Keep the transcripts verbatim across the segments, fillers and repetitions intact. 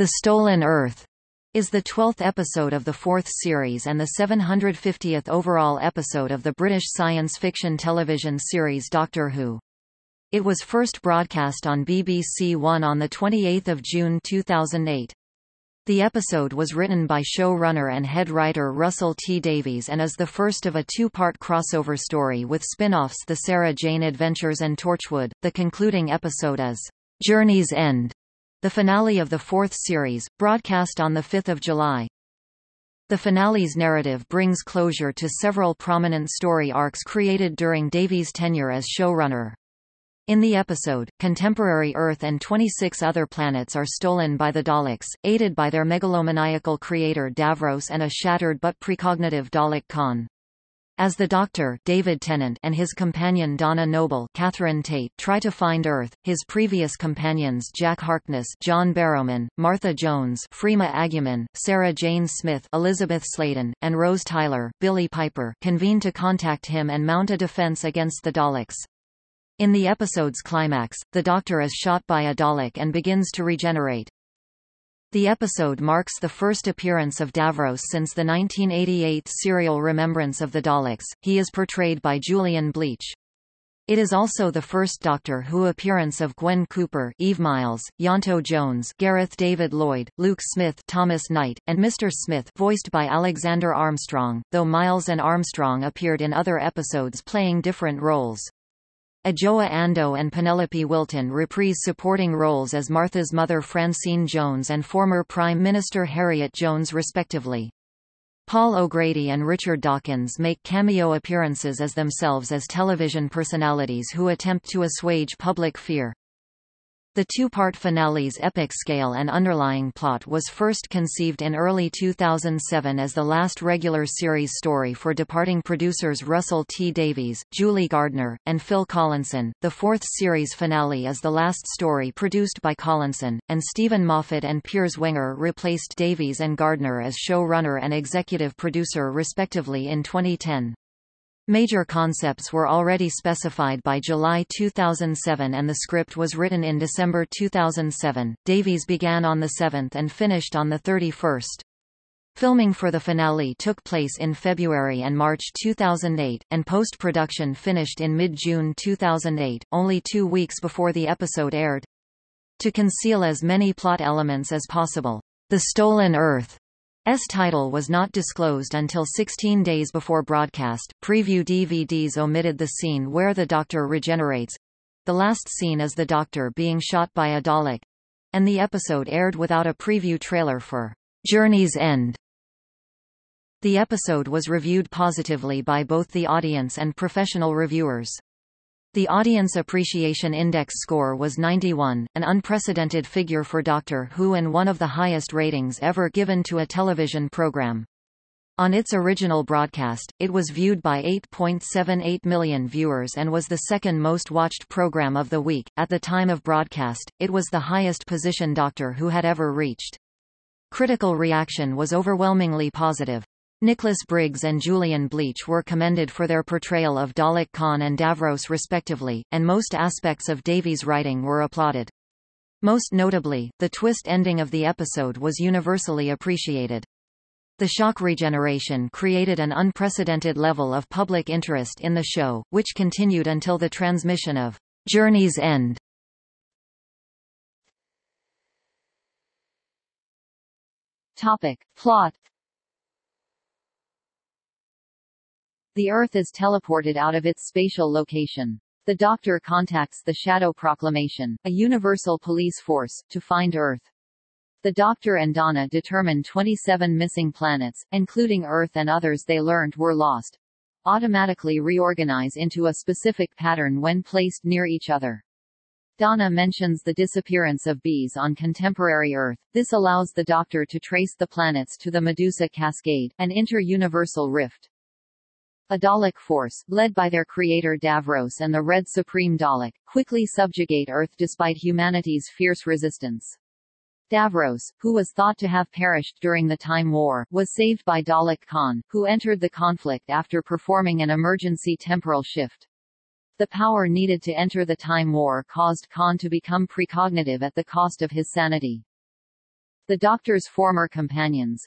The Stolen Earth is the twelfth episode of the fourth series and the seven hundred fiftieth overall episode of the British science fiction television series Doctor Who. It was first broadcast on B B C One on the twenty-eighth of June two thousand eight. The episode was written by showrunner and head writer Russell T Davies and is the first of a two-part crossover story with spin-offs The Sarah Jane Adventures and Torchwood. The concluding episode is Journey's End, the finale of the fourth series, broadcast on the fifth of July. The finale's narrative brings closure to several prominent story arcs created during Davies' tenure as showrunner. In the episode, contemporary Earth and twenty-six other planets are stolen by the Daleks, aided by their megalomaniacal creator Davros and a shattered but precognitive Dalek Caan. As the Doctor, David Tennant, and his companion Donna Noble, Catherine Tate, try to find Earth, his previous companions Jack Harkness, John Barrowman, Martha Jones, Freema Agyeman, Sarah Jane Smith, Elizabeth Sladen, and Rose Tyler, Billy Piper, convene to contact him and mount a defense against the Daleks. In the episode's climax, the Doctor is shot by a Dalek and begins to regenerate. The episode marks the first appearance of Davros since the nineteen eighty-eight serial Remembrance of the Daleks. He is portrayed by Julian Bleach. It is also the first Doctor Who appearance of Gwen Cooper, Eve Myles, Ianto Jones, Gareth David Lloyd, Luke Smith, Thomas Knight, and Mister Smith, voiced by Alexander Armstrong, though Myles and Armstrong appeared in other episodes playing different roles. Ajoa Ando and Penelope Wilton reprise supporting roles as Martha's mother Francine Jones and former Prime Minister Harriet Jones respectively. Paul O'Grady and Richard Dawkins make cameo appearances as themselves as television personalities who attempt to assuage public fear. The two-part finale's epic scale and underlying plot was first conceived in early two thousand seven as the last regular series story for departing producers Russell T Davies, Julie Gardner, and Phil Collinson. The fourth series finale is the last story produced by Collinson, and Stephen Moffat and Piers Wenger replaced Davies and Gardner as showrunner and executive producer respectively in twenty ten. Major concepts were already specified by July two thousand seven and the script was written in December two thousand seven. Davies began on the seventh and finished on the thirty-first. Filming for the finale took place in February and March two thousand eight, and post-production finished in mid-June two thousand eight, only two weeks before the episode aired. To conceal as many plot elements as possible, The Stolen Earth S title was not disclosed until sixteen days before broadcast. Preview D V Ds omitted the scene where the Doctor regenerates. The last scene is the Doctor being shot by a Dalek. And the episode aired without a preview trailer for Journey's End. The episode was reviewed positively by both the audience and professional reviewers. The Audience Appreciation Index score was ninety-one, an unprecedented figure for Doctor Who and one of the highest ratings ever given to a television program. On its original broadcast, it was viewed by eight point seven eight million viewers and was the second most watched program of the week. At the time of broadcast, it was the highest position Doctor Who had ever reached. Critical reaction was overwhelmingly positive. Nicholas Briggs and Julian Bleach were commended for their portrayal of Dalek Caan and Davros respectively, and most aspects of Davies' writing were applauded. Most notably, the twist ending of the episode was universally appreciated. The shock regeneration created an unprecedented level of public interest in the show, which continued until the transmission of Journey's End. Topic. Plot. The Earth is teleported out of its spatial location. The Doctor contacts the Shadow Proclamation, a universal police force, to find Earth. The Doctor and Donna determine twenty-seven missing planets, including Earth and others they learned were lost, automatically reorganize into a specific pattern when placed near each other. Donna mentions the disappearance of bees on contemporary Earth. This allows the Doctor to trace the planets to the Medusa Cascade, an inter-universal rift. A Dalek force, led by their creator Davros and the Red Supreme Dalek, quickly subjugate Earth despite humanity's fierce resistance. Davros, who was thought to have perished during the Time War, was saved by Dalek Caan, who entered the conflict after performing an emergency temporal shift. The power needed to enter the Time War caused Caan to become precognitive at the cost of his sanity. the Doctor's former companions,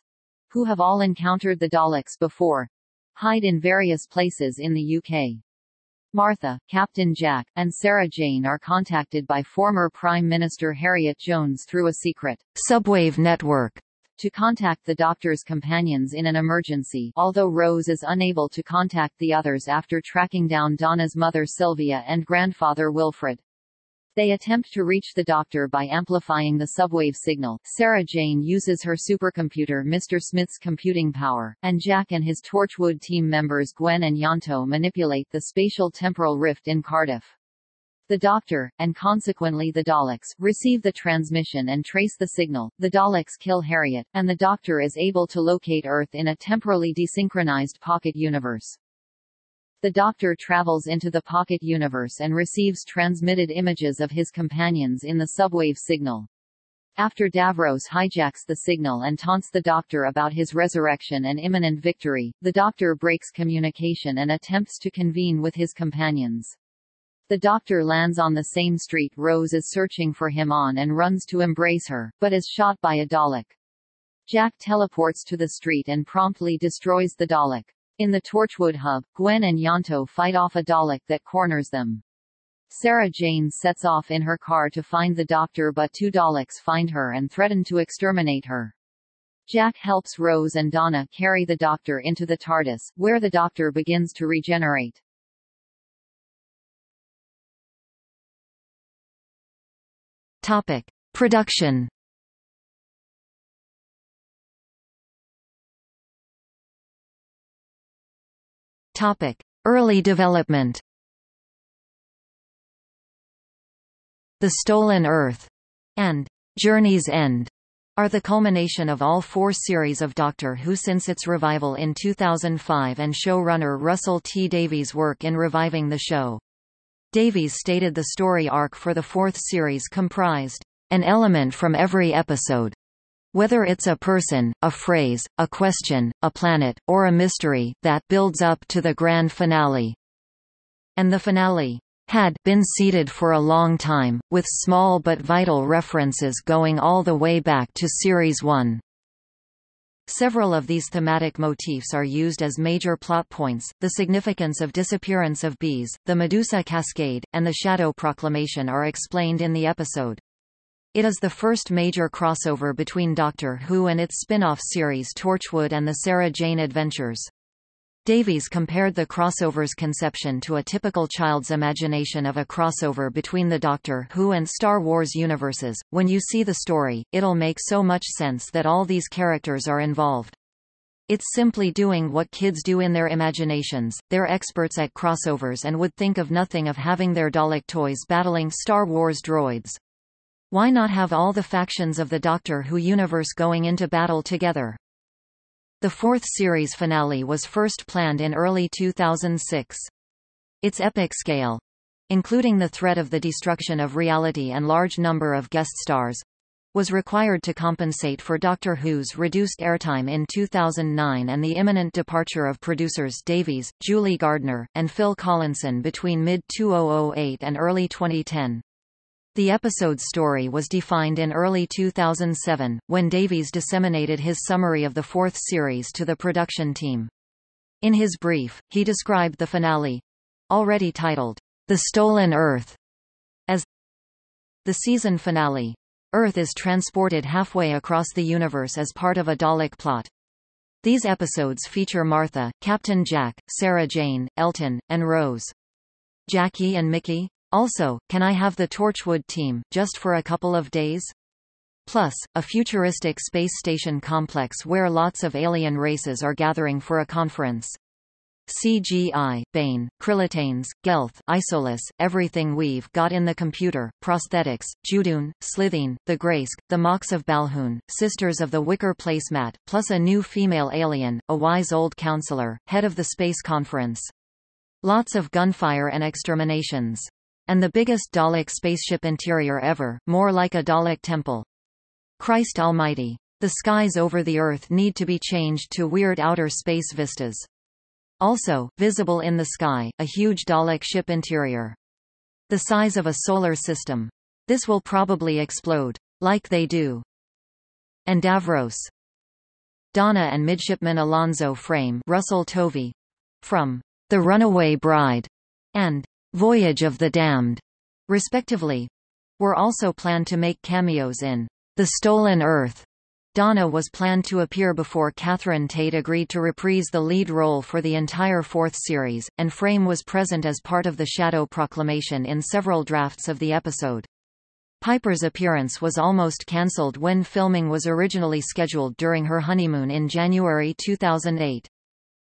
who have all encountered the Daleks before, hide in various places in the U K. Martha, Captain Jack, and Sarah Jane are contacted by former Prime Minister Harriet Jones through a secret subwave network to contact the Doctor's companions in an emergency, although Rose is unable to contact the others after tracking down Donna's mother Sylvia and grandfather Wilfred. They attempt to reach the Doctor by amplifying the subwave signal. Sarah Jane uses her supercomputer Mister Smith's computing power, and Jack and his Torchwood team members Gwen and Ianto manipulate the spatial temporal rift in Cardiff. The Doctor, and consequently the Daleks, receive the transmission and trace the signal. The Daleks kill Harriet, and the Doctor is able to locate Earth in a temporally desynchronized pocket universe. The Doctor travels into the pocket universe and receives transmitted images of his companions in the subwave signal. After Davros hijacks the signal and taunts the Doctor about his resurrection and imminent victory, the Doctor breaks communication and attempts to convene with his companions. The Doctor lands on the same street Rose is searching for him on and runs to embrace her, but is shot by a Dalek. Jack teleports to the street and promptly destroys the Dalek. In the Torchwood hub, Gwen and Ianto fight off a Dalek that corners them. Sarah Jane sets off in her car to find the Doctor, but two Daleks find her and threaten to exterminate her. Jack helps Rose and Donna carry the Doctor into the TARDIS, where the Doctor begins to regenerate. Topic: Production. Topic: Early development. The Stolen Earth and Journey's End are the culmination of all four series of Doctor Who since its revival in two thousand five, and showrunner Russell T Davies' work in reviving the show. Davies stated the story arc for the fourth series comprised an element from every episode. Whether it's a person, a phrase, a question, a planet, or a mystery, that builds up to the grand finale. And the finale had been seeded for a long time, with small but vital references going all the way back to Series one. Several of these thematic motifs are used as major plot points. The significance of disappearance of bees, the Medusa Cascade, and the Shadow Proclamation are explained in the episode. It is the first major crossover between Doctor Who and its spin-off series Torchwood and the Sarah Jane Adventures. Davies compared the crossover's conception to a typical child's imagination of a crossover between the Doctor Who and Star Wars universes. When you see the story, it'll make so much sense that all these characters are involved. It's simply doing what kids do in their imaginations. They're experts at crossovers and would think of nothing of having their Dalek toys battling Star Wars droids. Why not have all the factions of the Doctor Who universe going into battle together? The fourth series finale was first planned in early two thousand six. Its epic scale, including the threat of the destruction of reality and large number of guest stars, was required to compensate for Doctor Who's reduced airtime in two thousand nine and the imminent departure of producers Davies, Julie Gardner, and Phil Collinson between mid two thousand eight and early twenty ten. The episode's story was defined in early two thousand seven, when Davies disseminated his summary of the fourth series to the production team. In his brief, he described the finale, already titled, The Stolen Earth, as the season finale. Earth is transported halfway across the universe as part of a Dalek plot. These episodes feature Martha, Captain Jack, Sarah Jane, Elton, and Rose. Jackie and Mickey? Also, can I have the Torchwood team, just for a couple of days? Plus, a futuristic space station complex where lots of alien races are gathering for a conference. C G I, Bane, Krillitanes, Gelth, Isolus, Everything We've Got in the Computer, Prosthetics, Judoon, Slitheen, The Graysk, The Mox of Balhoun, Sisters of the Wicker Placemat, plus a new female alien, a wise old counselor, head of the space conference. Lots of gunfire and exterminations. And the biggest Dalek spaceship interior ever, more like a Dalek temple. Christ Almighty. The skies over the Earth need to be changed to weird outer space vistas. Also, visible in the sky, a huge Dalek ship interior. The size of a solar system. This will probably explode. Like they do. and Davros. Donna and Midshipman Alonzo Frame, Russell Tovey, from The Runaway Bride and Voyage of the Damned, respectively, were also planned to make cameos in The Stolen Earth. Donna was planned to appear before Catherine Tate agreed to reprise the lead role for the entire fourth series, and Frame was present as part of the Shadow Proclamation in several drafts of the episode. Piper's appearance was almost cancelled when filming was originally scheduled during her honeymoon in January two thousand eight.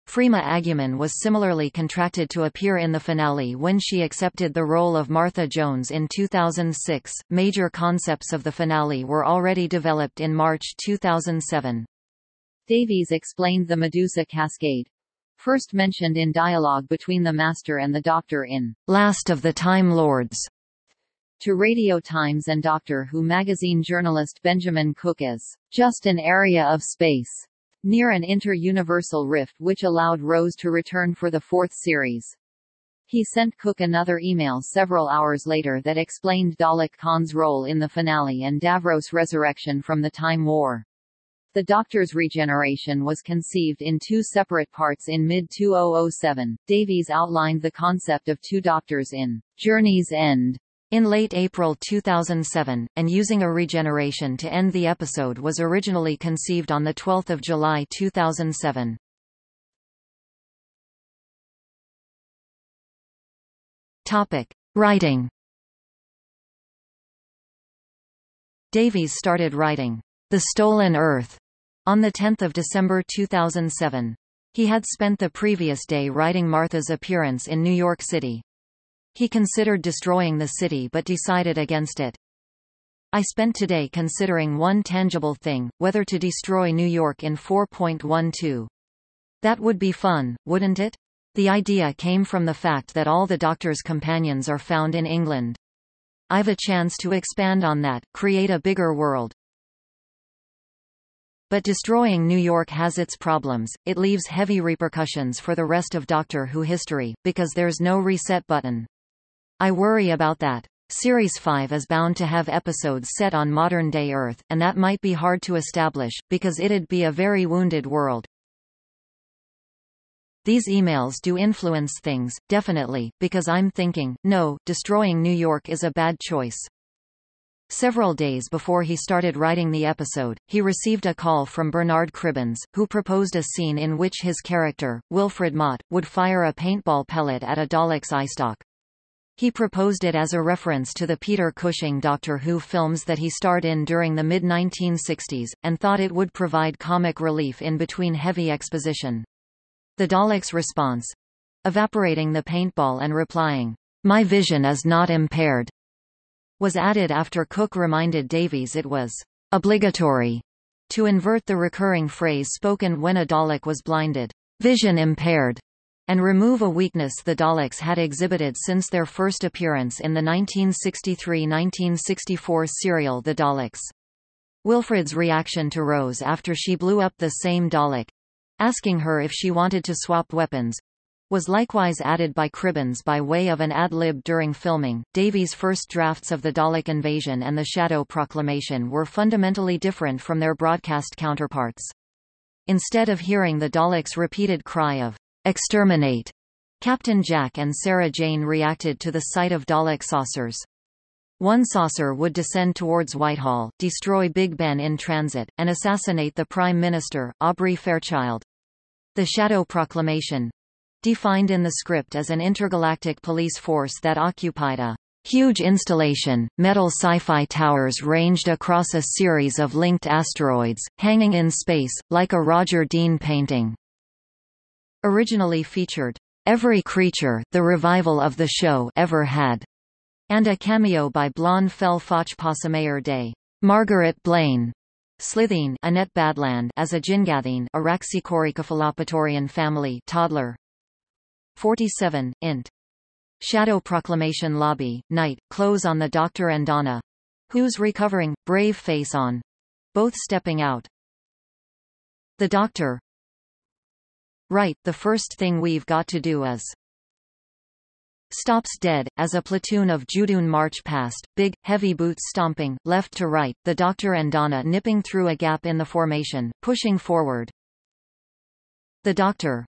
Freema Agyeman was similarly contracted to appear in the finale when she accepted the role of Martha Jones in two thousand six. Major concepts of the finale were already developed in March two thousand seven. Davies explained the Medusa Cascade, first mentioned in dialogue between the Master and the Doctor in Last of the Time Lords, to Radio Times and Doctor Who magazine journalist Benjamin Cook as just an area of space near an inter-universal rift which allowed Rose to return for the fourth series. He sent Cook another email several hours later that explained Dalek Caan's role in the finale and Davros' resurrection from the Time War. The Doctor's regeneration was conceived in two separate parts in mid two thousand seven. Davies outlined the concept of two Doctors in Journey's End in late April two thousand seven, and using a regeneration to end the episode was originally conceived on twelfth of July two thousand seven. Topic: Writing. Davies started writing The Stolen Earth on the tenth of December two thousand seven. He had spent the previous day writing Martha's appearance in New York City. He considered destroying the city but decided against it. I spent today considering one tangible thing, whether to destroy New York in four point one two. That would be fun, wouldn't it? The idea came from the fact that all the Doctor's companions are found in England. I've a chance to expand on that, create a bigger world. But destroying New York has its problems. It leaves heavy repercussions for the rest of Doctor Who history, because there's no reset button. I worry about that. Series five is bound to have episodes set on modern-day Earth, and that might be hard to establish, because it'd be a very wounded world. These emails do influence things, definitely, because I'm thinking, no, destroying New York is a bad choice. Several days before he started writing the episode, he received a call from Bernard Cribbins, who proposed a scene in which his character, Wilfred Mott, would fire a paintball pellet at a Dalek's eyestock. He proposed it as a reference to the Peter Cushing Doctor Who films that he starred in during the mid nineteen sixties, and thought it would provide comic relief in between heavy exposition. The Dalek's response, evaporating the paintball and replying, "My vision is not impaired," was added after Cook reminded Davies it was obligatory to invert the recurring phrase spoken when a Dalek was blinded, "vision impaired," and remove a weakness the Daleks had exhibited since their first appearance in the nineteen sixty-three nineteen sixty-four serial The Daleks. Wilfred's reaction to Rose after she blew up the same Dalek, asking her if she wanted to swap weapons, was likewise added by Cribbins by way of an ad-lib during filming. Davies' first drafts of the Dalek Invasion and the Shadow Proclamation were fundamentally different from their broadcast counterparts. Instead of hearing the Daleks' repeated cry of "Exterminate!", Captain Jack and Sarah Jane reacted to the sight of Dalek saucers. One saucer would descend towards Whitehall, destroy Big Ben in transit, and assassinate the Prime Minister, Aubrey Fairchild. The Shadow Proclamation, defined in the script as an intergalactic police force that occupied a huge installation, metal sci-fi towers ranged across a series of linked asteroids, hanging in space, like a Roger Dean painting, originally featured every creature the revival of the show ever had, and a cameo by Blonde Fel Foch Passamayer Day, Margaret Blaine Slitheen, Annette Badland as a Jingathine, Araxichoricophylopatorian family toddler. forty-seven, int. Shadow Proclamation lobby, night, close on the Doctor and Donna, who's recovering, brave face on, both stepping out. The Doctor, right, the first thing we've got to do is stops dead, as a platoon of Judoon march past, big, heavy boots stomping, left to right, the Doctor and Donna nipping through a gap in the formation, pushing forward. The Doctor.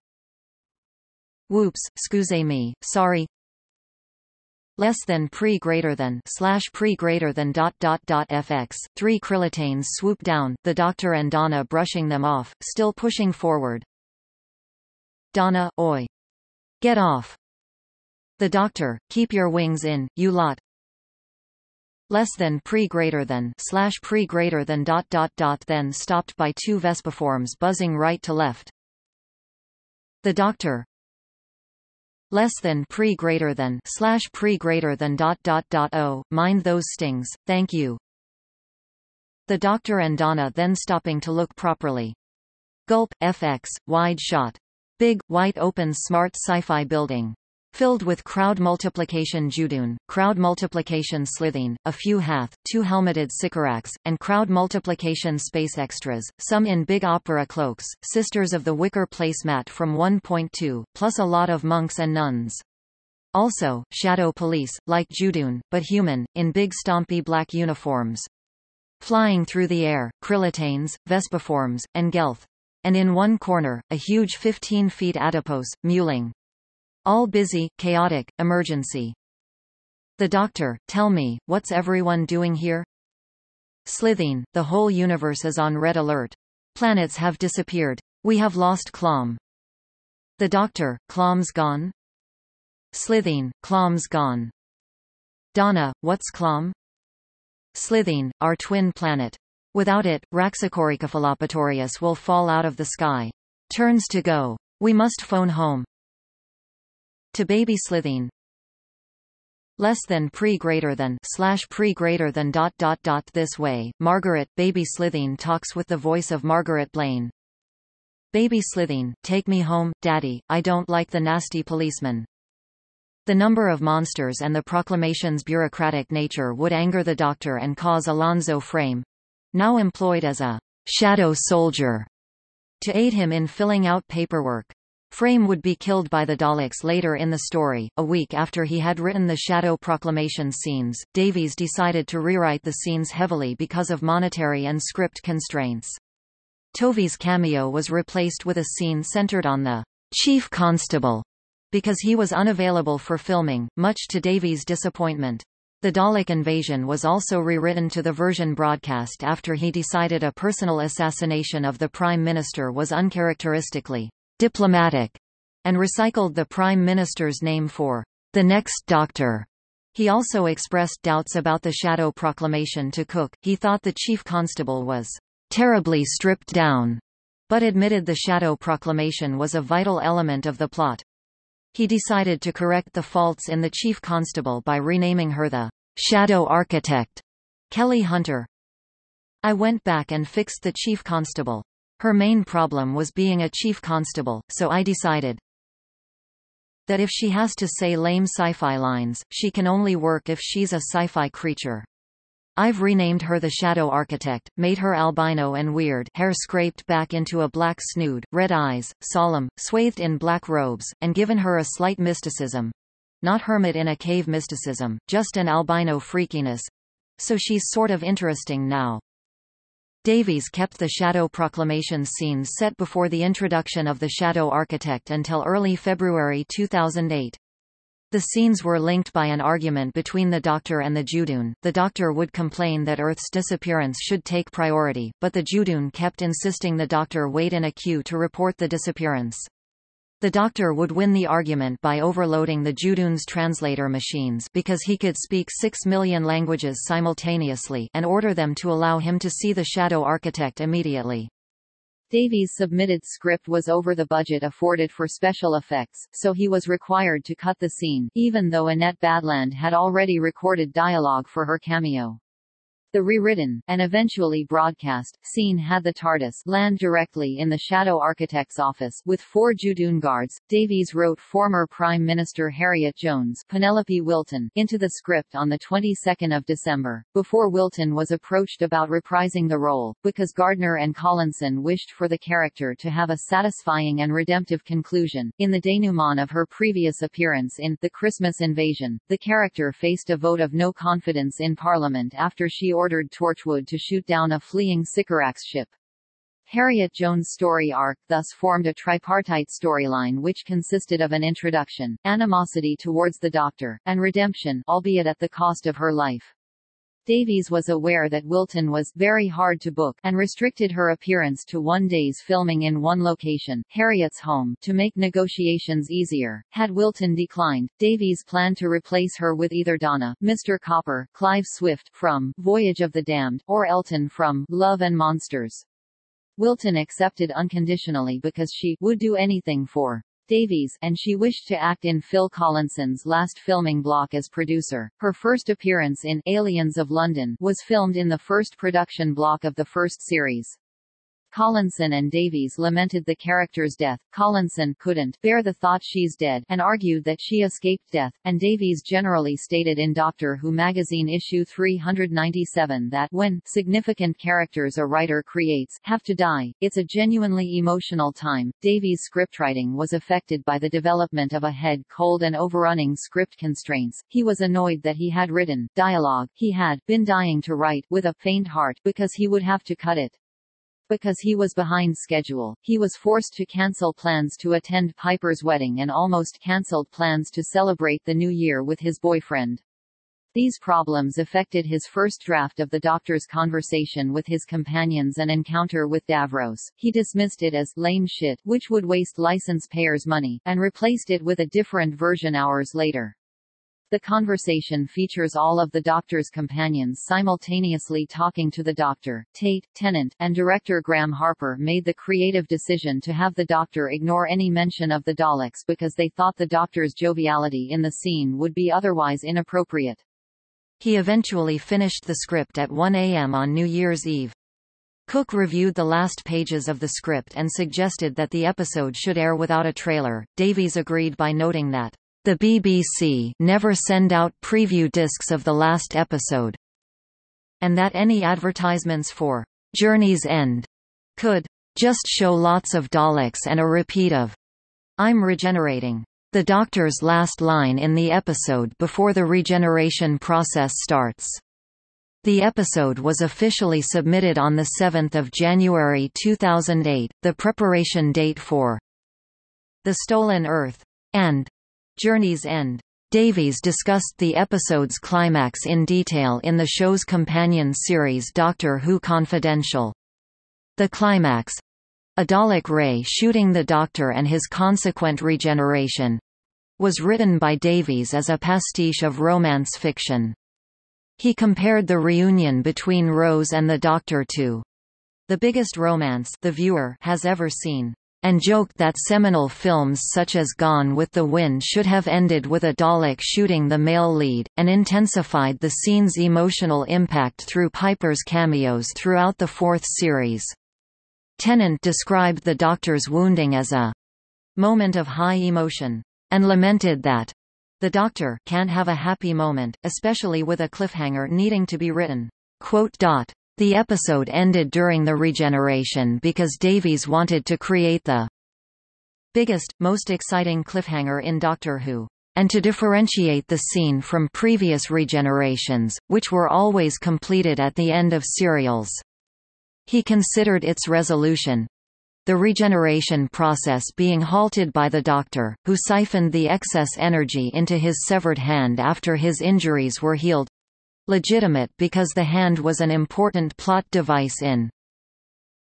Whoops, excusez me, sorry. Less than pre greater than slash pre greater than dot dot dot fx. Three Krillitanes swoop down, the Doctor and Donna brushing them off, still pushing forward. Donna, oi. Get off. The Doctor, keep your wings in, you lot. Less than pre greater than slash pre greater than dot dot dot then stopped by two Vespiforms buzzing right to left. The Doctor. Less than pre greater than slash pre greater than dot dot dot oh, mind those stings, thank you. The Doctor and Donna then stopping to look properly. Gulp, F X, wide shot. Big, white open smart sci-fi building. Filled with crowd multiplication Judoon, crowd multiplication Slitheen, a few Hath, two helmeted Sycorax, and crowd multiplication space extras, some in big opera cloaks, Sisters of the Wicker placemat from one point two, plus a lot of monks and nuns. Also, shadow police, like Judoon, but human, in big stompy black uniforms. Flying through the air, Krillitanes, Vespiforms, and Gelth. And in one corner, a huge fifteen feet adipose, mewling. All busy, chaotic, emergency. The Doctor, tell me, what's everyone doing here? Slitheen, the whole universe is on red alert. Planets have disappeared. We have lost Clom. The Doctor, Clom's gone? Slitheen, Clom's gone. Donna, what's Clom? Slitheen, our twin planet. Without it, Raxacoricafalopatorius will fall out of the sky. Turns to go. We must phone home. To baby Slitheen. Less than pre greater than slash pre greater than dot dot dot this way, Margaret, baby Slitheen talks with the voice of Margaret Blaine. Baby Slitheen, take me home, daddy, I don't like the nasty policeman. The number of monsters and the proclamation's bureaucratic nature would anger the Doctor and cause Alonzo Frame, now employed as a shadow soldier, to aid him in filling out paperwork. Frame would be killed by the Daleks later in the story. A week after he had written the Shadow Proclamation scenes, Davies decided to rewrite the scenes heavily because of monetary and script constraints. Tovey's cameo was replaced with a scene centered on the Chief Constable, because he was unavailable for filming, much to Davies' disappointment. The Dalek invasion was also rewritten to the version broadcast after he decided a personal assassination of the Prime Minister was uncharacteristically diplomatic, and recycled the Prime Minister's name for the next Doctor. He also expressed doubts about the Shadow Proclamation to Cook. He thought the Chief Constable was terribly stripped down, but admitted the Shadow Proclamation was a vital element of the plot. He decided to correct the faults in the Chief Constable by renaming her the Shadow Architect, Kelly Hunter. I went back and fixed the Chief Constable. Her main problem was being a chief constable, so I decided that if she has to say lame sci-fi lines, she can only work if she's a sci-fi creature. I've renamed her the Shadow Architect, made her albino and weird, hair scraped back into a black snood, red eyes, solemn, swathed in black robes, and given her a slight mysticism. Not hermit in a cave mysticism, just an albino freakiness. So she's sort of interesting now. Davies kept the Shadow Proclamation scenes set before the introduction of the Shadow Architect until early February two thousand eight. The scenes were linked by an argument between the Doctor and the Judoon. The Doctor would complain that Earth's disappearance should take priority, but the Judoon kept insisting the Doctor wait in a queue to report the disappearance. The Doctor would win the argument by overloading the Judoon's translator machines because he could speak six million languages simultaneously and order them to allow him to see the Shadow Architect immediately. Davies' submitted script was over the budget afforded for special effects, so he was required to cut the scene, even though Annette Badland had already recorded dialogue for her cameo. The rewritten, and eventually broadcast, scene had the TARDIS land directly in the Shadow Architect's office with four Judoon guards. Davies wrote former Prime Minister Harriet Jones, Penelope Wilton, into the script on the twenty-second of December, before Wilton was approached about reprising the role, because Gardner and Collinson wished for the character to have a satisfying and redemptive conclusion. In the denouement of her previous appearance in The Christmas Invasion, the character faced a vote of no confidence in Parliament after she ordered Torchwood to shoot down a fleeing Sycorax ship. Harriet Jones' story arc thus formed a tripartite storyline which consisted of an introduction, animosity towards the Doctor, and redemption, albeit at the cost of her life. Davies was aware that Wilton was very hard to book and restricted her appearance to one day's filming in one location, Harriet's home, to make negotiations easier. Had Wilton declined, Davies planned to replace her with either Donna, Mister Copper, Clive Swift from Voyage of the Damned, or Elton from Love and Monsters. Wilton accepted unconditionally because she would do anything for Davies, and she wished to act in Phil Collinson's last filming block as producer. Her first appearance in Aliens of London was filmed in the first production block of the first series. Collinson and Davies lamented the character's death. Collinson couldn't bear the thought she's dead and argued that she escaped death, and Davies generally stated in Doctor Who magazine issue three hundred ninety-seven that when significant characters a writer creates have to die, it's a genuinely emotional time. Davies' scriptwriting was affected by the development of a head cold and overrunning script constraints. He was annoyed that he had written dialogue he had been dying to write with a faint heart because he would have to cut it. Because he was behind schedule, he was forced to cancel plans to attend Piper's wedding and almost cancelled plans to celebrate the new year with his boyfriend. These problems affected his first draft of the Doctor's conversation with his companions and encounter with Davros. He dismissed it as lame shit, which would waste license payers' money, and replaced it with a different version hours later. The conversation features all of the Doctor's companions simultaneously talking to the Doctor. Tate, Tennant, and director Graham Harper made the creative decision to have the Doctor ignore any mention of the Daleks because they thought the Doctor's joviality in the scene would be otherwise inappropriate. He eventually finished the script at one A M on New Year's Eve. Cook reviewed the last pages of the script and suggested that the episode should air without a trailer. Davies agreed by noting that the B B C never send out preview discs of the last episode, and that any advertisements for Journey's End could just show lots of Daleks and a repeat of I'm regenerating. The Doctor's last line in the episode before the regeneration process starts. The episode was officially submitted on the seventh of January two thousand eight, the preparation date for The Stolen Earth and Journey's End. Davies discussed the episode's climax in detail in the show's companion series Doctor Who Confidential. The climax, a Dalek ray shooting the Doctor and his consequent regeneration, was written by Davies as a pastiche of romance fiction. He compared the reunion between Rose and the Doctor to the biggest romance the viewer has ever seen, and joked that seminal films such as Gone with the Wind should have ended with a Dalek shooting the male lead, and intensified the scene's emotional impact through Piper's cameos throughout the fourth series. Tennant described the Doctor's wounding as a moment of high emotion, and lamented that the Doctor can't have a happy moment, especially with a cliffhanger needing to be written. Quote. The episode ended during the regeneration because Davies wanted to create the biggest, most exciting cliffhanger in Doctor Who, and to differentiate the scene from previous regenerations, which were always completed at the end of serials. He considered its resolution, the regeneration process being halted by the Doctor, who siphoned the excess energy into his severed hand after his injuries were healed, legitimate because the hand was an important plot device in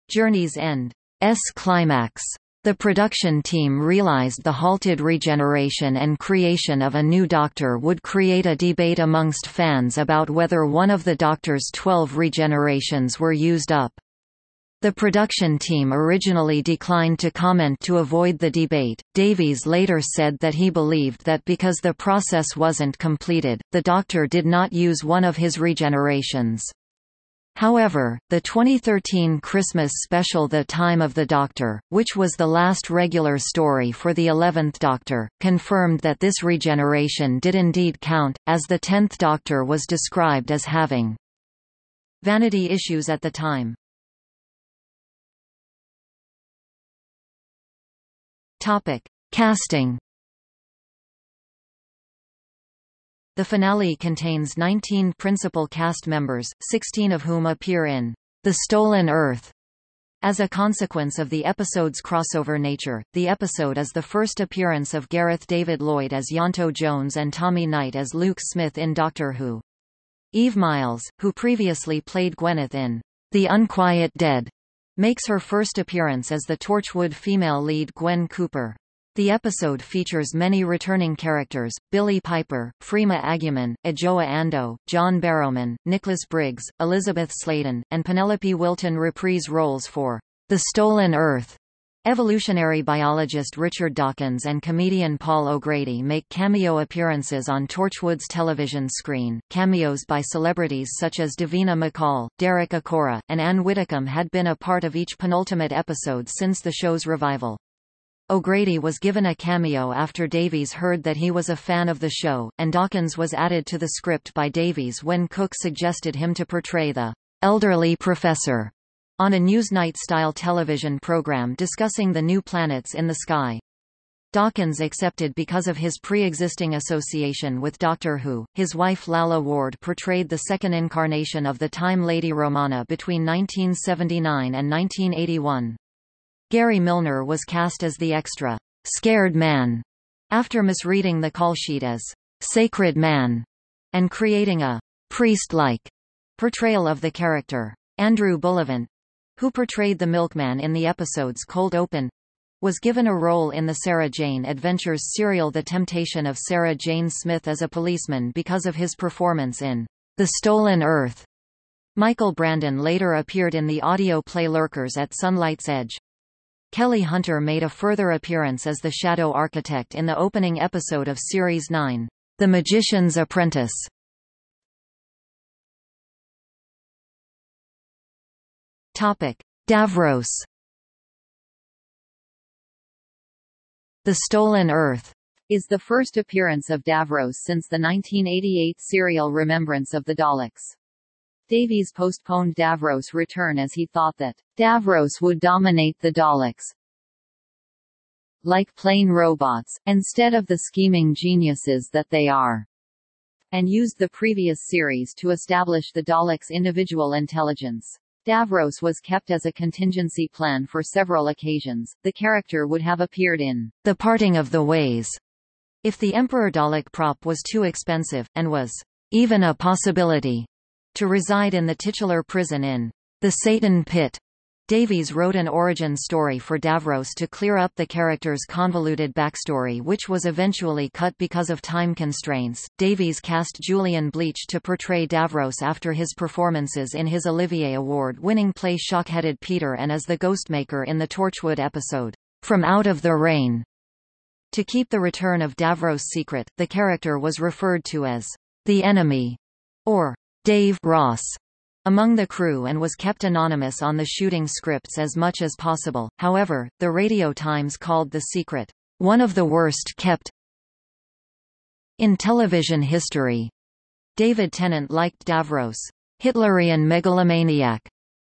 Journey's End's climax. The production team realized the halted regeneration and creation of a new Doctor would create a debate amongst fans about whether one of the Doctor's twelve regenerations were used up. The production team originally declined to comment to avoid the debate. Davies later said that he believed that because the process wasn't completed, the Doctor did not use one of his regenerations. However, the twenty thirteen Christmas special The Time of the Doctor, which was the last regular story for the eleventh Doctor, confirmed that this regeneration did indeed count, as the tenth Doctor was described as having vanity issues at the time. Topic: Casting. The finale contains nineteen principal cast members, sixteen of whom appear in The Stolen Earth. As a consequence of the episode's crossover nature, the episode is the first appearance of Gareth David Lloyd as Ianto Jones and Tommy Knight as Luke Smith in Doctor Who. Eve Myles, who previously played Gwyneth in The Unquiet Dead, makes her first appearance as the Torchwood female lead Gwen Cooper. The episode features many returning characters: Billy Piper, Freema Agyeman, Ijoa Ando, John Barrowman, Nicholas Briggs, Elizabeth Sladen, and Penelope Wilton reprise roles for The Stolen Earth. Evolutionary biologist Richard Dawkins and comedian Paul O'Grady make cameo appearances on Torchwood's television screen. Cameos by celebrities such as Davina McCall, Derek Acora, and Anne Widdecombe had been a part of each penultimate episode since the show's revival. O'Grady was given a cameo after Davies heard that he was a fan of the show, and Dawkins was added to the script by Davies when Cook suggested him to portray the elderly professor on a Newsnight-style television program discussing the new planets in the sky. Dawkins accepted because of his pre-existing association with Doctor Who. His wife Lala Ward portrayed the second incarnation of the Time Lady Romana between nineteen seventy-nine and nineteen eighty-one. Gary Milner was cast as the extra, scared man, after misreading the call sheet as sacred man, and creating a priest-like portrayal of the character. Andrew Bullivant, who portrayed the milkman in the episode's Cold Open, was given a role in the Sarah Jane Adventures serial The Temptation of Sarah Jane Smith as a policeman because of his performance in The Stolen Earth. Michael Brandon later appeared in the audio play Lurkers at Sunlight's Edge. Kelly Hunter made a further appearance as the Shadow Architect in the opening episode of Series nine, The Magician's Apprentice. Topic: Davros. The Stolen Earth is the first appearance of Davros since the nineteen eighty-eight serial Remembrance of the Daleks. Davies postponed Davros' return as he thought that Davros would dominate the Daleks like plain robots, instead of the scheming geniuses that they are, and used the previous series to establish the Daleks' individual intelligence. Davros was kept as a contingency plan for several occasions. The character would have appeared in The Parting of the Ways if the Emperor Dalek prop was too expensive, and was even a possibility to reside in the titular prison in The Satan Pit. Davies wrote an origin story for Davros to clear up the character's convoluted backstory, which was eventually cut because of time constraints. Davies cast Julian Bleach to portray Davros after his performances in his Olivier Award-winning play Shockheaded Peter and as the Ghostmaker in the Torchwood episode, From Out of the Rain. To keep the return of Davros secret, the character was referred to as The Enemy, or Dave Ross, among the crew, and was kept anonymous on the shooting scripts as much as possible. However, the Radio Times called the secret one of the worst kept in television history. David Tennant liked Davros' Hitlerian megalomaniac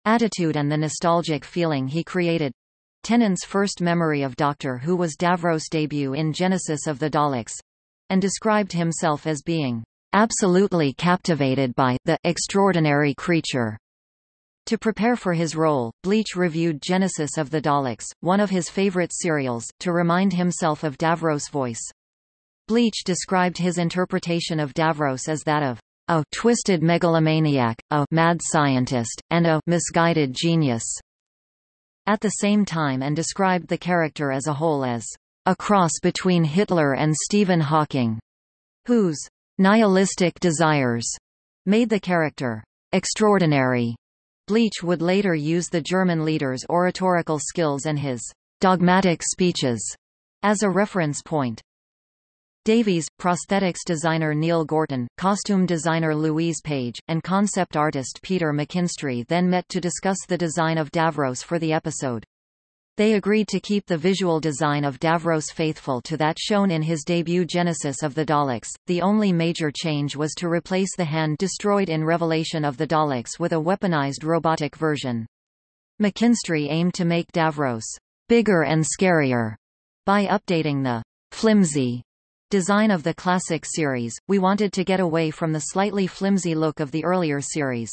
attitude and the nostalgic feeling he created. Tennant's first memory of Doctor Who was Davros' debut in Genesis of the Daleks, and described himself as being absolutely captivated by the extraordinary creature. To prepare for his role, Bleach reviewed Genesis of the Daleks, one of his favorite serials, to remind himself of Davros' voice. Bleach described his interpretation of Davros as that of a twisted megalomaniac, a mad scientist, and a misguided genius at the same time, and described the character as a whole as a cross between Hitler and Stephen Hawking, whose nihilistic desires made the character extraordinary. Bleach would later use the German leader's oratorical skills and his dogmatic speeches as a reference point. Davies, prosthetics designer Neil Gorton, costume designer Louise Page, and concept artist Peter McKinstry then met to discuss the design of Davros for the episode. They agreed to keep the visual design of Davros faithful to that shown in his debut Genesis of the Daleks. The only major change was to replace the hand destroyed in Revelation of the Daleks with a weaponized robotic version. McKinstry aimed to make Davros bigger and scarier by updating the flimsy design of the classic series. We wanted to get away from the slightly flimsy look of the earlier series.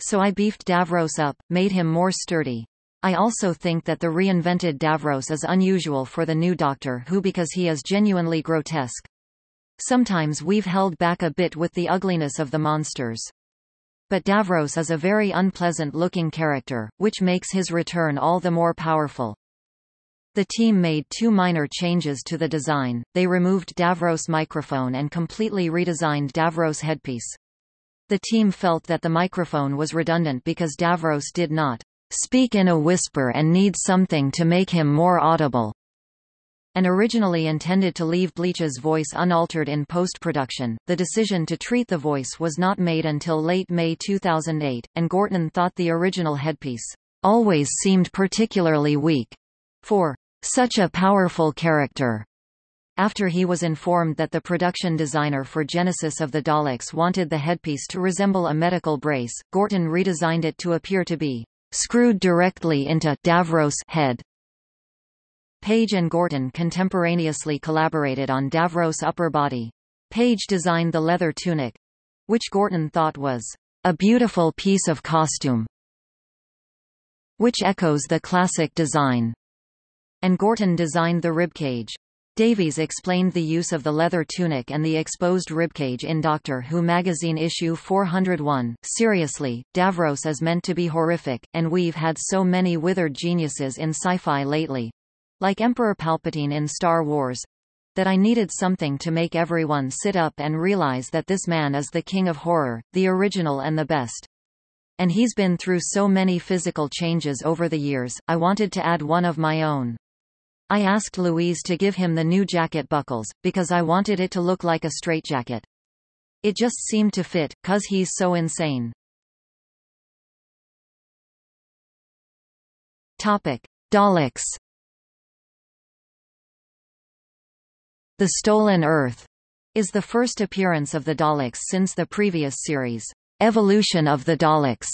So I beefed Davros up, made him more sturdy. I also think that the reinvented Davros is unusual for the new Doctor Who because he is genuinely grotesque. Sometimes we've held back a bit with the ugliness of the monsters. But Davros is a very unpleasant-looking character, which makes his return all the more powerful. The team made two minor changes to the design. They removed Davros' microphone and completely redesigned Davros' headpiece. The team felt that the microphone was redundant because Davros did not speak in a whisper and need something to make him more audible, and originally intended to leave Bleach's voice unaltered in post-production. The decision to treat the voice was not made until late May two thousand eight, and Gorton thought the original headpiece always seemed particularly weak for such a powerful character. After he was informed that the production designer for Genesis of the Daleks wanted the headpiece to resemble a medical brace, Gorton redesigned it to appear to be screwed directly into Davros' head. Page and Gorton contemporaneously collaborated on Davros' upper body. Page designed the leather tunic, which Gorton thought was a beautiful piece of costume, which echoes the classic design. And Gorton designed the ribcage. Davies explained the use of the leather tunic and the exposed ribcage in Doctor Who magazine issue four hundred one. Seriously, Davros is meant to be horrific, and we've had so many withered geniuses in sci-fi lately, like Emperor Palpatine in Star Wars, that I needed something to make everyone sit up and realize that this man is the king of horror, the original and the best. And he's been through so many physical changes over the years, I wanted to add one of my own. I asked Louise to give him the new jacket buckles, because I wanted it to look like a straitjacket. It just seemed to fit, 'cause he's so insane. Topic. Daleks. The Stolen Earth is the first appearance of the Daleks since the previous series, Evolution of the Daleks.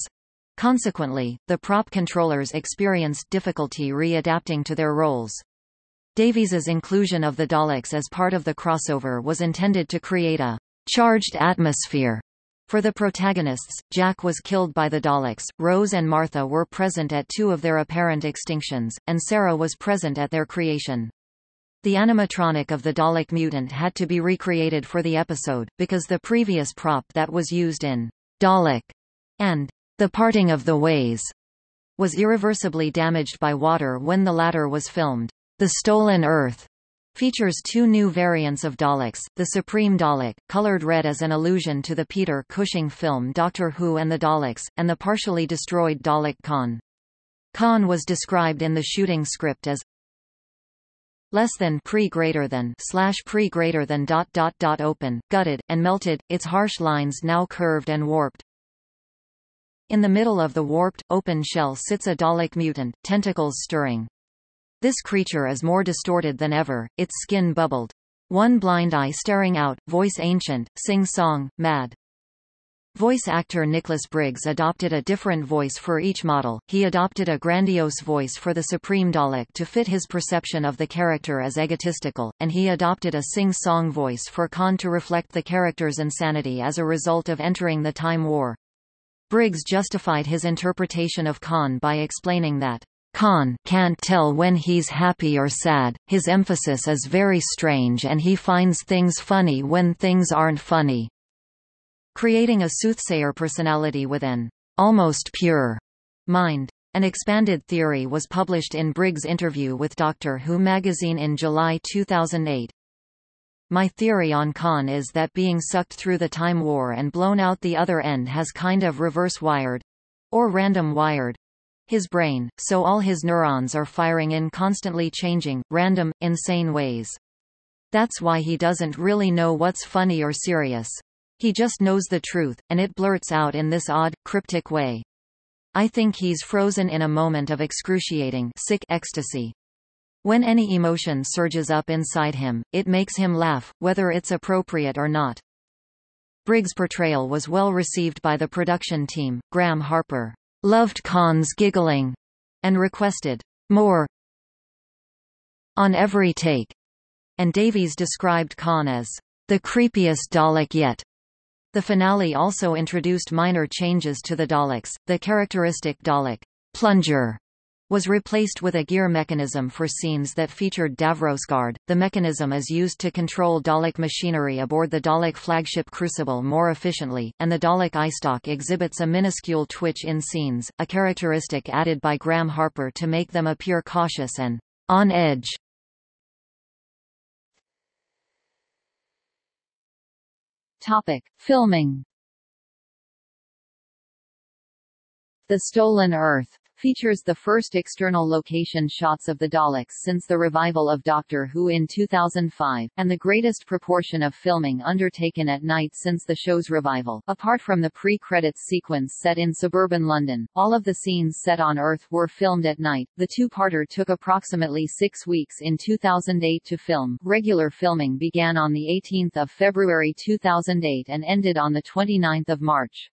Consequently, the prop controllers experienced difficulty readapting to their roles. Davies's inclusion of the Daleks as part of the crossover was intended to create a charged atmosphere for the protagonists. Jack was killed by the Daleks, Rose and Martha were present at two of their apparent extinctions, and Sarah was present at their creation. The animatronic of the Dalek mutant had to be recreated for the episode, because the previous prop that was used in Dalek and The Parting of the Ways was irreversibly damaged by water when the latter was filmed. The Stolen Earth features two new variants of Daleks, the Supreme Dalek, colored red as an allusion to the Peter Cushing film Doctor Who and the Daleks, and the partially destroyed Dalek Caan. Caan was described in the shooting script as less than pre greater than slash pre greater than dot dot dot open, gutted, and melted, its harsh lines now curved and warped. In the middle of the warped, open shell sits a Dalek mutant, tentacles stirring. This creature is more distorted than ever, its skin bubbled. One blind eye staring out, voice ancient, sing-song, mad. Voice actor Nicholas Briggs adopted a different voice for each model. He adopted a grandiose voice for the Supreme Dalek to fit his perception of the character as egotistical, and he adopted a sing-song voice for Caan to reflect the character's insanity as a result of entering the Time War. Briggs justified his interpretation of Caan by explaining that Caan can't tell when he's happy or sad, his emphasis is very strange and he finds things funny when things aren't funny, creating a soothsayer personality with an almost pure mind. An expanded theory was published in Briggs' interview with Doctor Who magazine in July two thousand eight. My theory on Caan is that being sucked through the Time War and blown out the other end has kind of reverse-wired, or random-wired, his brain, so all his neurons are firing in constantly changing, random, insane ways. That's why he doesn't really know what's funny or serious. He just knows the truth, and it blurts out in this odd, cryptic way. I think he's frozen in a moment of excruciating, sick ecstasy. When any emotion surges up inside him, it makes him laugh, whether it's appropriate or not. Briggs' portrayal was well received by the production team. Graham Harper loved Caan's giggling and requested more on every take. And Davies described Caan as the creepiest Dalek yet. The finale also introduced minor changes to the Daleks. The characteristic Dalek plunger was replaced with a gear mechanism for scenes that featured Davros guard. The mechanism is used to control Dalek machinery aboard the Dalek flagship Crucible more efficiently, and the Dalek eyestock exhibits a minuscule twitch in scenes, a characteristic added by Graham Harper to make them appear cautious and on edge. Topic: Filming. The Stolen Earth features the first external location shots of the Daleks since the revival of Doctor Who in two thousand five, and the greatest proportion of filming undertaken at night since the show's revival. Apart from the pre-credits sequence set in suburban London, all of the scenes set on Earth were filmed at night. The two-parter took approximately six weeks in two thousand eight to film. Regular filming began on the eighteenth of February two thousand eight and ended on the twenty-ninth of March.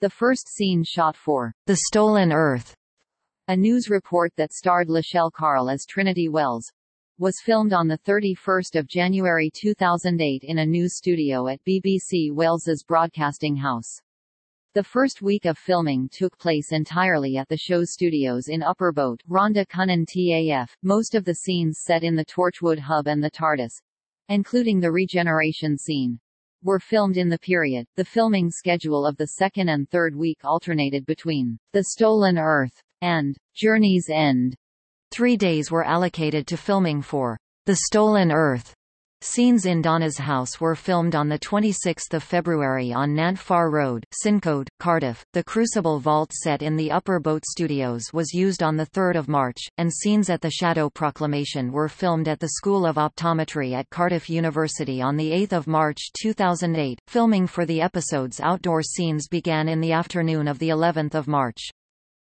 The first scene shot for The Stolen Earth, a news report that starred Lachelle Carl as Trinity Wells, was filmed on the thirty-first of January two thousand eight in a news studio at B B C Wales's Broadcasting House. The first week of filming took place entirely at the show's studios in Upper Boat, Rhondda Cynon T A F, most of the scenes set in the Torchwood Hub and the TARDIS, including the regeneration scene, were filmed in the period. The filming schedule of the second and third week alternated between The Stolen Earth and Journey's End. Three days were allocated to filming for The Stolen Earth. Scenes in Donna's house were filmed on the twenty-sixth of February on Nantfar Road, Syncode, Cardiff. The Crucible Vault set in the Upper Boat Studios was used on the third of March, and scenes at the Shadow Proclamation were filmed at the School of Optometry at Cardiff University on the eighth of March two thousand eight. Filming for the episode's outdoor scenes began in the afternoon of the eleventh of March.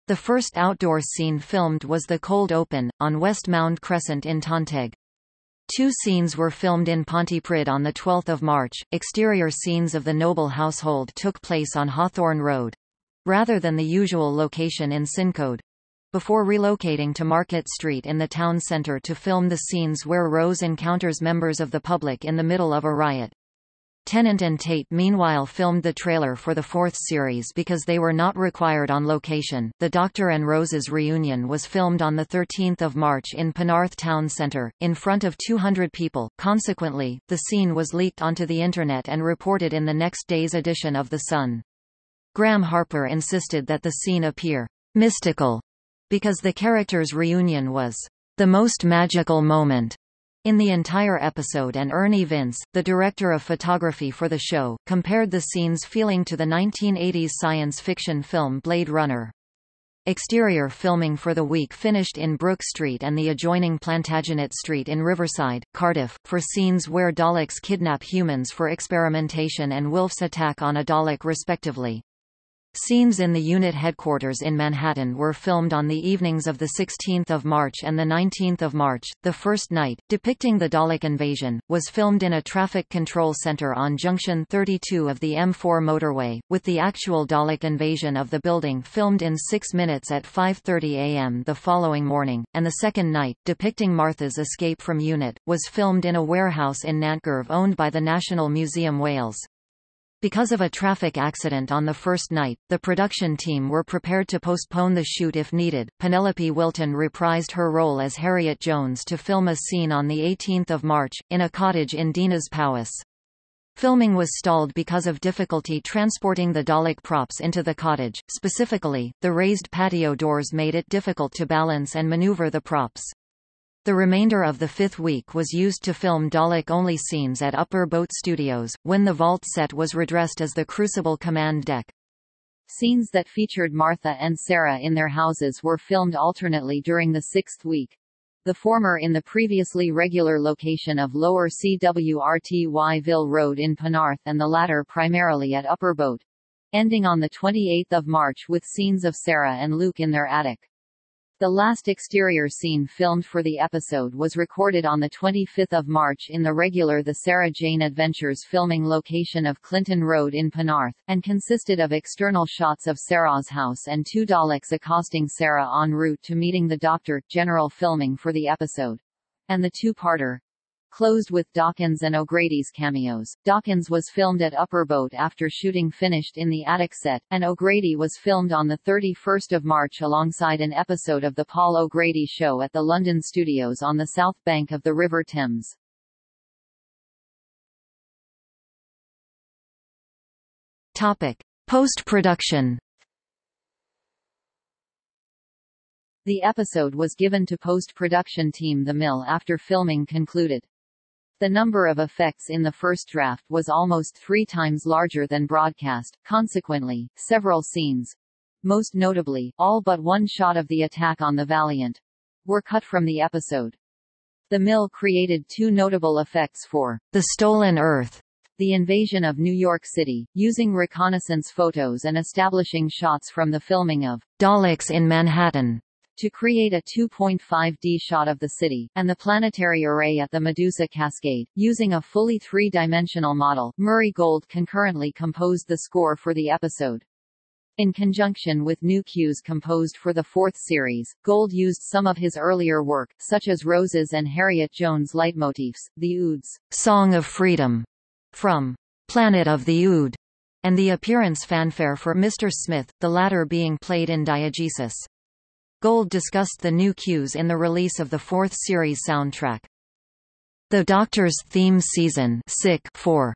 The first outdoor scene filmed was the cold open, on Westmount Crescent in Tonteg. Two scenes were filmed in Pontypridd on the twelfth of March. Exterior scenes of the Noble household took place on Hawthorne Road, rather than the usual location in Syncode, before relocating to Market Street in the town centre to film the scenes where Rose encounters members of the public in the middle of a riot. Tennant and Tate meanwhile filmed the trailer for the fourth series because they were not required on location. The Doctor and Rose's reunion was filmed on the thirteenth of March in Penarth Town Centre, in front of two hundred people. Consequently, the scene was leaked onto the internet and reported in the next day's edition of The Sun. Graham Harper insisted that the scene appear mystical because the characters' reunion was the most magical moment in the entire episode, and Ernie Vince, the director of photography for the show, compared the scene's feeling to the nineteen eighties science fiction film Blade Runner. Exterior filming for the week finished in Brook Street and the adjoining Plantagenet Street in Riverside, Cardiff, for scenes where Daleks kidnap humans for experimentation and Wilf's attack on a Dalek respectively. Scenes in the unit headquarters in Manhattan were filmed on the evenings of the sixteenth of March and the nineteenth of March. The first night, depicting the Dalek invasion, was filmed in a traffic control center on Junction thirty-two of the M four motorway, with the actual Dalek invasion of the building filmed in six minutes at five thirty a m the following morning, and the second night, depicting Martha's escape from unit, was filmed in a warehouse in Nantgarve owned by the National Museum Wales. Because of a traffic accident on the first night, the production team were prepared to postpone the shoot if needed. Penelope Wilton reprised her role as Harriet Jones to film a scene on the eighteenth of March, in a cottage in Dina's Powys. Filming was stalled because of difficulty transporting the Dalek props into the cottage. Specifically, the raised patio doors made it difficult to balance and maneuver the props. The remainder of the fifth week was used to film Dalek-only scenes at Upper Boat Studios, when the vault set was redressed as the Crucible Command Deck. Scenes that featured Martha and Sarah in their houses were filmed alternately during the sixth week. the former in the previously regular location of Lower Cwrtyville Road in Penarth and the latter primarily at Upper Boat, ending on the twenty-eighth of March with scenes of Sarah and Luke in their attic. The last exterior scene filmed for the episode was recorded on the twenty-fifth of March in the regular The Sarah Jane Adventures filming location of Clinton Road in Penarth, and consisted of external shots of Sarah's house and two Daleks accosting Sarah en route to meeting the Doctor. General filming for the episode and the two-parter closed with Dawkins and O'Grady's cameos. Dawkins was filmed at Upper Boat after shooting finished in the attic set, and O'Grady was filmed on the thirty-first of March alongside an episode of The Paul O'Grady Show at the London studios on the south bank of the River Thames. Topic: Post-production. The episode was given to post-production team The Mill after filming concluded. The number of effects in the first draft was almost three times larger than broadcast. Consequently, several scenes, most notably, all but one shot of the attack on the Valiant, were cut from the episode. The Mill created two notable effects for The Stolen Earth, the invasion of New York City, using reconnaissance photos and establishing shots from the filming of Daleks in Manhattan, to create a two point five D shot of the city, and the planetary array at the Medusa Cascade, using a fully three-dimensional model. Murray Gold concurrently composed the score for the episode. In conjunction with new cues composed for the fourth series, Gold used some of his earlier work, such as Rose's and Harriet Jones' leitmotifs, the Oud's Song of Freedom from Planet of the Oud, and the appearance fanfare for Mister Smith, the latter being played in diegesis. Gold discussed the new cues in the release of the fourth series soundtrack. The Doctor's Theme Season four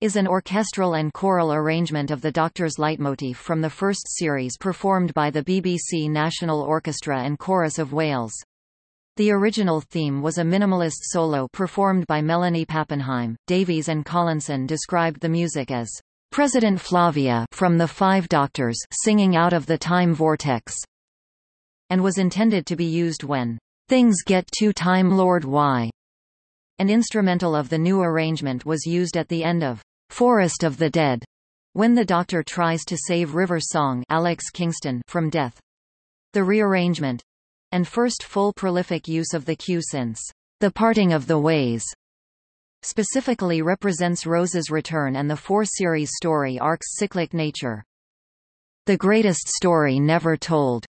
is an orchestral and choral arrangement of the Doctor's leitmotif from the first series performed by the B B C National Orchestra and Chorus of Wales. The original theme was a minimalist solo performed by Melanie Pappenheim. Davies and Collinson described the music as President Flavia from the Five Doctors singing out of the time vortex, and was intended to be used when things get too Time Lord Y. An instrumental of the new arrangement was used at the end of Forest of the Dead, when the Doctor tries to save River Song Alex Kingston from death. The rearrangement, and first full prolific use of the cue since The Parting of the Ways, specifically represents Rose's return and the four-series story arc's cyclic nature. The Greatest Story Never Told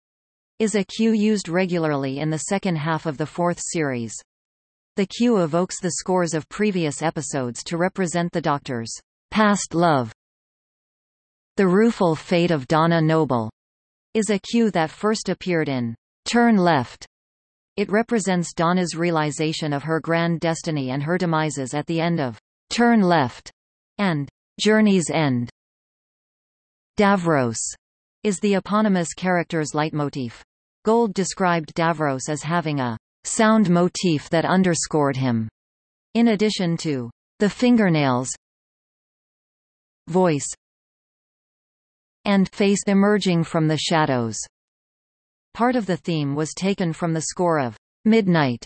is a cue used regularly in the second half of the fourth series. The cue evokes the scores of previous episodes to represent the Doctor's past love. The Rueful Fate of Donna Noble is a cue that first appeared in Turn Left. It represents Donna's realization of her grand destiny and her demises at the end of Turn Left and Journey's End. Davros is the eponymous character's leitmotif. Gold described Davros as having a sound motif that underscored him, in addition to the fingernails, voice, and face emerging from the shadows. Part of the theme was taken from the score of Midnight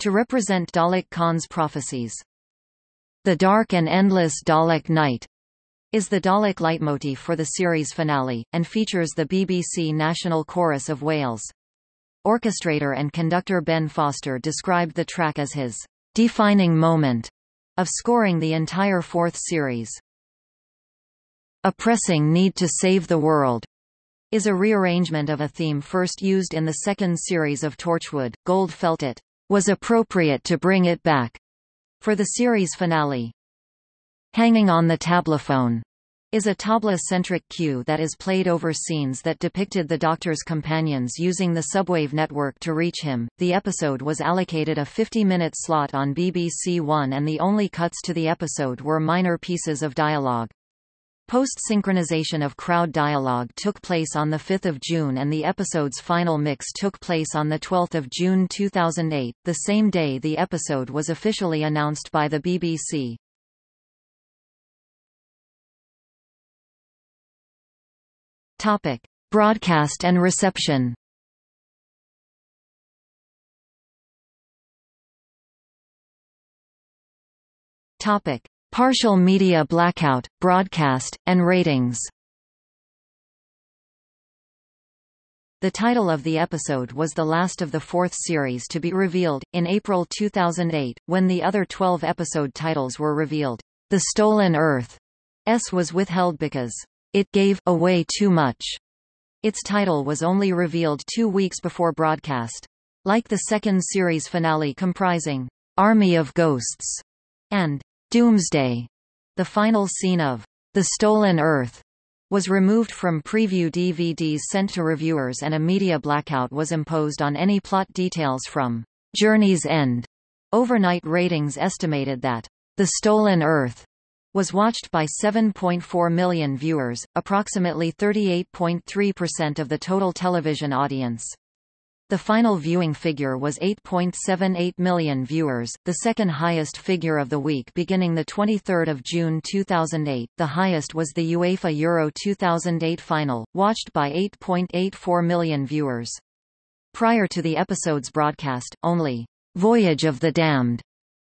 to represent Dalek Caan's prophecies. The Dark and Endless Dalek Night is the Dalek leitmotif for the series finale, and features the B B C National Chorus of Wales. Orchestrator and conductor Ben Foster described the track as his defining moment of scoring the entire fourth series. A Pressing Need to Save the World is a rearrangement of a theme first used in the second series of Torchwood. Gold felt it was appropriate to bring it back for the series finale. Hanging on the Tablophone is a tabla-centric cue that is played over scenes that depicted the Doctor's companions using the subwave network to reach him. The episode was allocated a fifty-minute slot on B B C One, and the only cuts to the episode were minor pieces of dialogue. Post-synchronization of crowd dialogue took place on the fifth of June, and the episode's final mix took place on the twelfth of June two thousand eight, the same day the episode was officially announced by the B B C. Topic: Broadcast and reception. Topic: Partial media blackout, broadcast, and ratings. The title of the episode was the last of the fourth series to be revealed, in April two thousand eight, when the other twelve episode titles were revealed. The Stolen Earth S was withheld because it gave away too much. Its title was only revealed two weeks before broadcast. Like the second series finale comprising Army of Ghosts and Doomsday, the final scene of The Stolen Earth was removed from preview D V Ds sent to reviewers, and a media blackout was imposed on any plot details from Journey's End. Overnight ratings estimated that The Stolen Earth was watched by seven point four million viewers, approximately thirty-eight point three percent of the total television audience. The final viewing figure was eight point seven eight million viewers, the second highest figure of the week beginning the twenty-third of June two thousand eight. The highest was the UEFA Euro two thousand eight final, watched by eight point eight four million viewers. Prior to the episode's broadcast, only Voyage of the Damned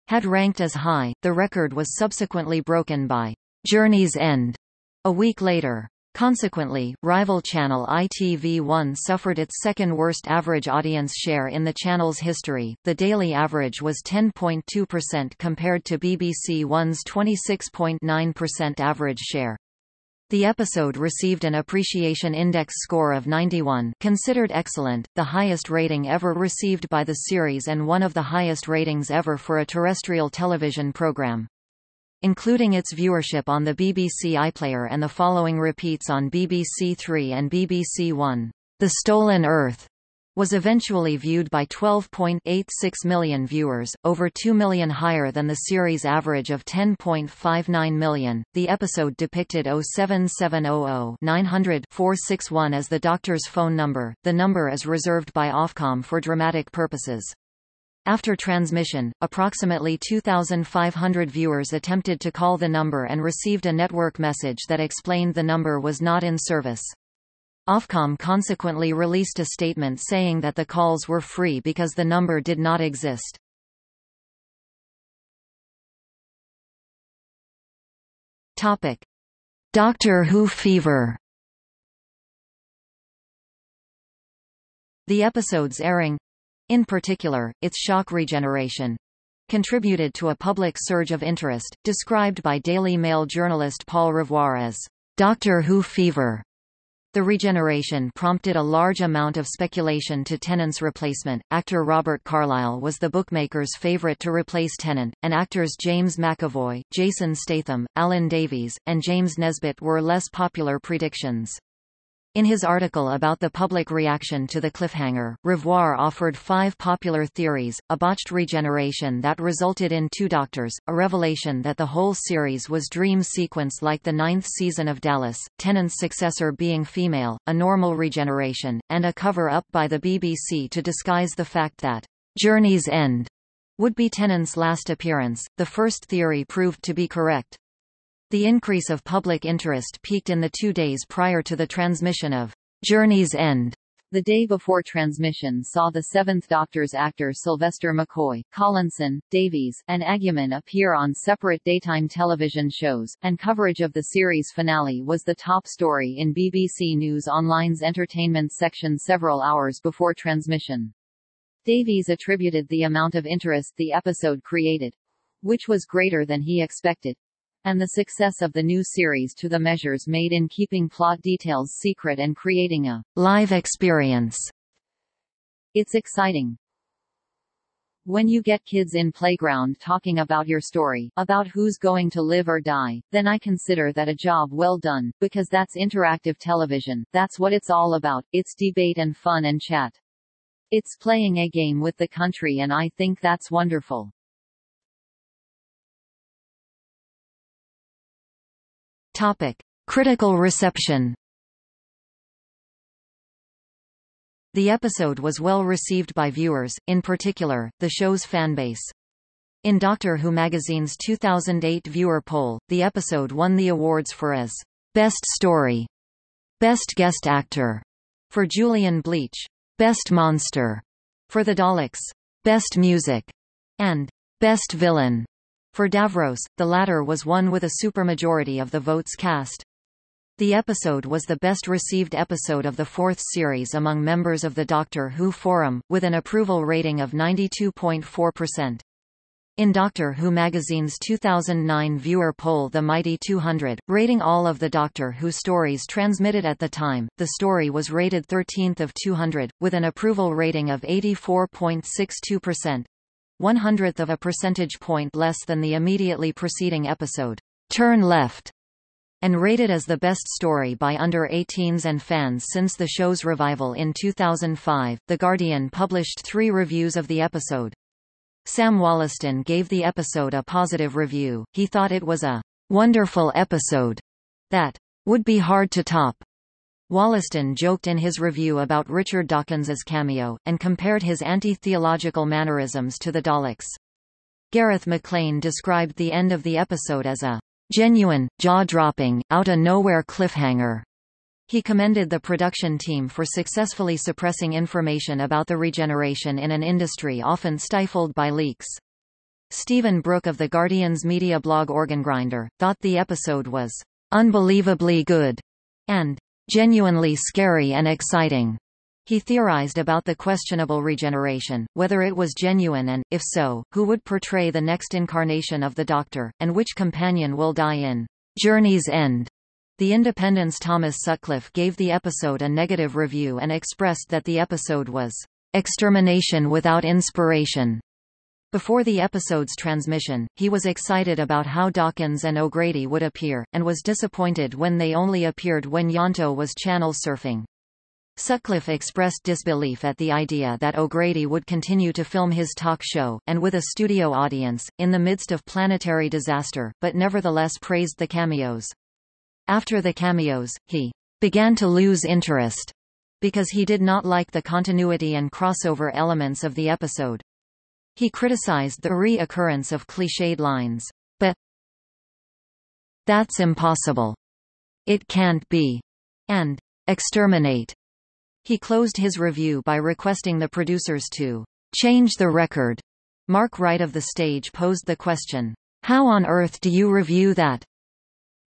had ranked as high. The record was subsequently broken by Journey's End a week later. Consequently, rival channel I T V one suffered its second-worst average audience share in the channel's history. The daily average was ten point two percent compared to B B C One's twenty-six point nine percent average share. The episode received an Appreciation Index score of ninety-one, considered excellent, the highest rating ever received by the series and one of the highest ratings ever for a terrestrial television program. Including its viewership on the B B C iPlayer and the following repeats on B B C three and B B C one. The Stolen Earth was eventually viewed by twelve point eight six million viewers, over two million higher than the series average of ten point five nine million. The episode depicted oh seven seven zero zero nine zero zero four six one as the Doctor's phone number. The number is reserved by Ofcom for dramatic purposes. After transmission, approximately two thousand five hundred viewers attempted to call the number and received a network message that explained the number was not in service. Ofcom consequently released a statement saying that the calls were free because the number did not exist. Topic: Doctor Who fever. The episode's airing, in particular, its shock regeneration, contributed to a public surge of interest, described by Daily Mail journalist Paul Revoir as Doctor Who fever. The regeneration prompted a large amount of speculation to Tennant's replacement. Actor Robert Carlyle was the bookmakers' favorite to replace Tennant, and actors James McAvoy, Jason Statham, Alan Davies, and James Nesbitt were less popular predictions. In his article about the public reaction to the cliffhanger, Revoir offered five popular theories: a botched regeneration that resulted in two doctors, a revelation that the whole series was dream sequence like the ninth season of Dallas, Tennant's successor being female, a normal regeneration, and a cover-up by the B B C to disguise the fact that Journey's End would be Tennant's last appearance. The first theory proved to be correct. The increase of public interest peaked in the two days prior to the transmission of Journey's End. The day before transmission saw the Seventh Doctor's actor Sylvester McCoy, Collinson, Davies, and Agyeman appear on separate daytime television shows, and coverage of the series finale was the top story in B B C News Online's entertainment section several hours before transmission. Davies attributed the amount of interest the episode created, which was greater than he expected, and the success of the new series to the measures made in keeping plot details secret and creating a live experience. It's exciting. When you get kids in playground talking about your story, about who's going to live or die, then I consider that a job well done, because that's interactive television, that's what it's all about, it's debate and fun and chat. It's playing a game with the country, and I think that's wonderful. Topic: Critical reception. The episode was well received by viewers, in particular, the show's fanbase. In Doctor Who Magazine's two thousand eight viewer poll, the episode won the awards for as Best Story, Best Guest Actor for Julian Bleach, Best Monster for the Daleks, Best Music, and Best Villain For Davros, the latter was won with a supermajority of the votes cast. The episode was the best-received episode of the fourth series among members of the Doctor Who Forum, with an approval rating of ninety-two point four percent. In Doctor Who Magazine's two thousand nine viewer poll The Mighty two hundred, rating all of the Doctor Who stories transmitted at the time, the story was rated thirteenth of two hundred, with an approval rating of eighty-four point six two percent, one hundredth of a percentage point less than the immediately preceding episode, Turn Left, and rated as the best story by under eighteens and fans since the show's revival in two thousand five. The Guardian published three reviews of the episode. Sam Wollaston gave the episode a positive review. He thought it was a wonderful episode that would be hard to top. Wollaston joked in his review about Richard Dawkins's cameo, and compared his anti-theological mannerisms to the Daleks. Gareth McLean described the end of the episode as a genuine, jaw-dropping, out-of-nowhere cliffhanger. He commended the production team for successfully suppressing information about the regeneration in an industry often stifled by leaks. Stephen Brooke of The Guardian's media blog Organgrinder thought the episode was unbelievably good and genuinely scary and exciting. He theorized about the questionable regeneration, whether it was genuine and, if so, who would portray the next incarnation of the Doctor, and which companion will die in Journey's End. The Independent's Thomas Sutcliffe gave the episode a negative review and expressed that the episode was extermination without inspiration. Before the episode's transmission, he was excited about how Dawkins and O'Grady would appear, and was disappointed when they only appeared when Ianto was channel surfing. Sutcliffe expressed disbelief at the idea that O'Grady would continue to film his talk show, and with a studio audience, in the midst of planetary disaster, but nevertheless praised the cameos. After the cameos, he began to lose interest because he did not like the continuity and crossover elements of the episode. He criticized the reoccurrence of cliched lines, but that's impossible. It can't be. And exterminate. He closed his review by requesting the producers to change the record. Mark Wright of The Stage posed the question, "How on earth do you review that?"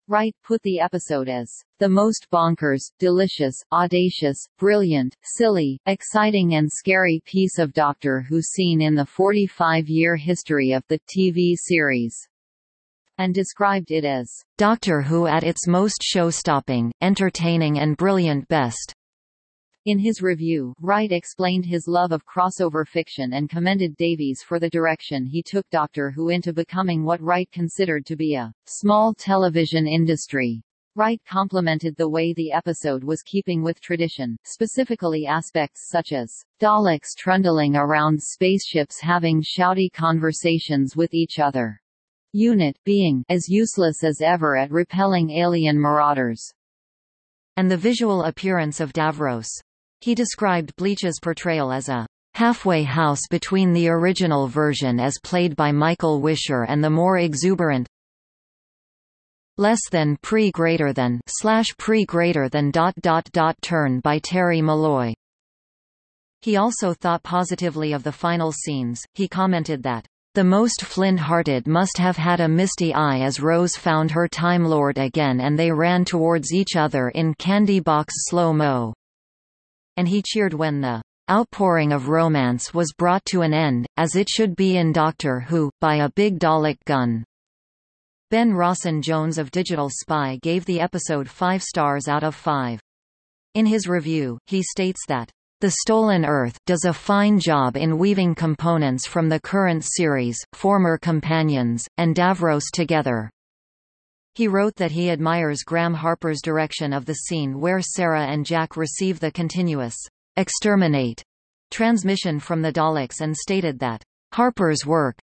Wright put the episode as the most bonkers, delicious, audacious, brilliant, silly, exciting and scary piece of Doctor Who seen in the forty-five-year history of the T V series, and described it as Doctor Who at its most show-stopping, entertaining and brilliant best. In his review, Wright explained his love of crossover fiction and commended Davies for the direction he took Doctor Who into becoming what Wright considered to be a small television industry. Wright complimented the way the episode was keeping with tradition, specifically aspects such as Daleks trundling around spaceships having shouty conversations with each other. Unit being as useless as ever at repelling alien marauders. And the visual appearance of Davros. He described Bleach's portrayal as a halfway house between the original version as played by Michael Wisher and the more exuberant less than pre greater than slash pre greater than dot dot dot turn by Terry Malloy. He also thought positively of the final scenes. He commented that the most flint-hearted must have had a misty eye as Rose found her Time Lord again and they ran towards each other in candy box slow-mo. And he cheered when the outpouring of romance was brought to an end, as it should be in Doctor Who, by a big Dalek gun. Ben Rawson Jones of Digital Spy gave the episode five stars out of five. In his review, he states that The Stolen Earth does a fine job in weaving components from the current series, former companions, and Davros together. He wrote that he admires Graham Harper's direction of the scene where Sarah and Jack receive the continuous exterminate transmission from the Daleks and stated that Harper's work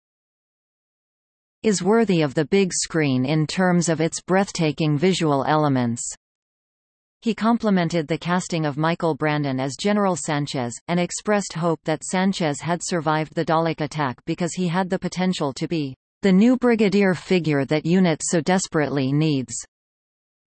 is worthy of the big screen in terms of its breathtaking visual elements. He complimented the casting of Michael Brandon as General Sanchez, and expressed hope that Sanchez had survived the Dalek attack because he had the potential to be the new brigadier figure that UNIT so desperately needs.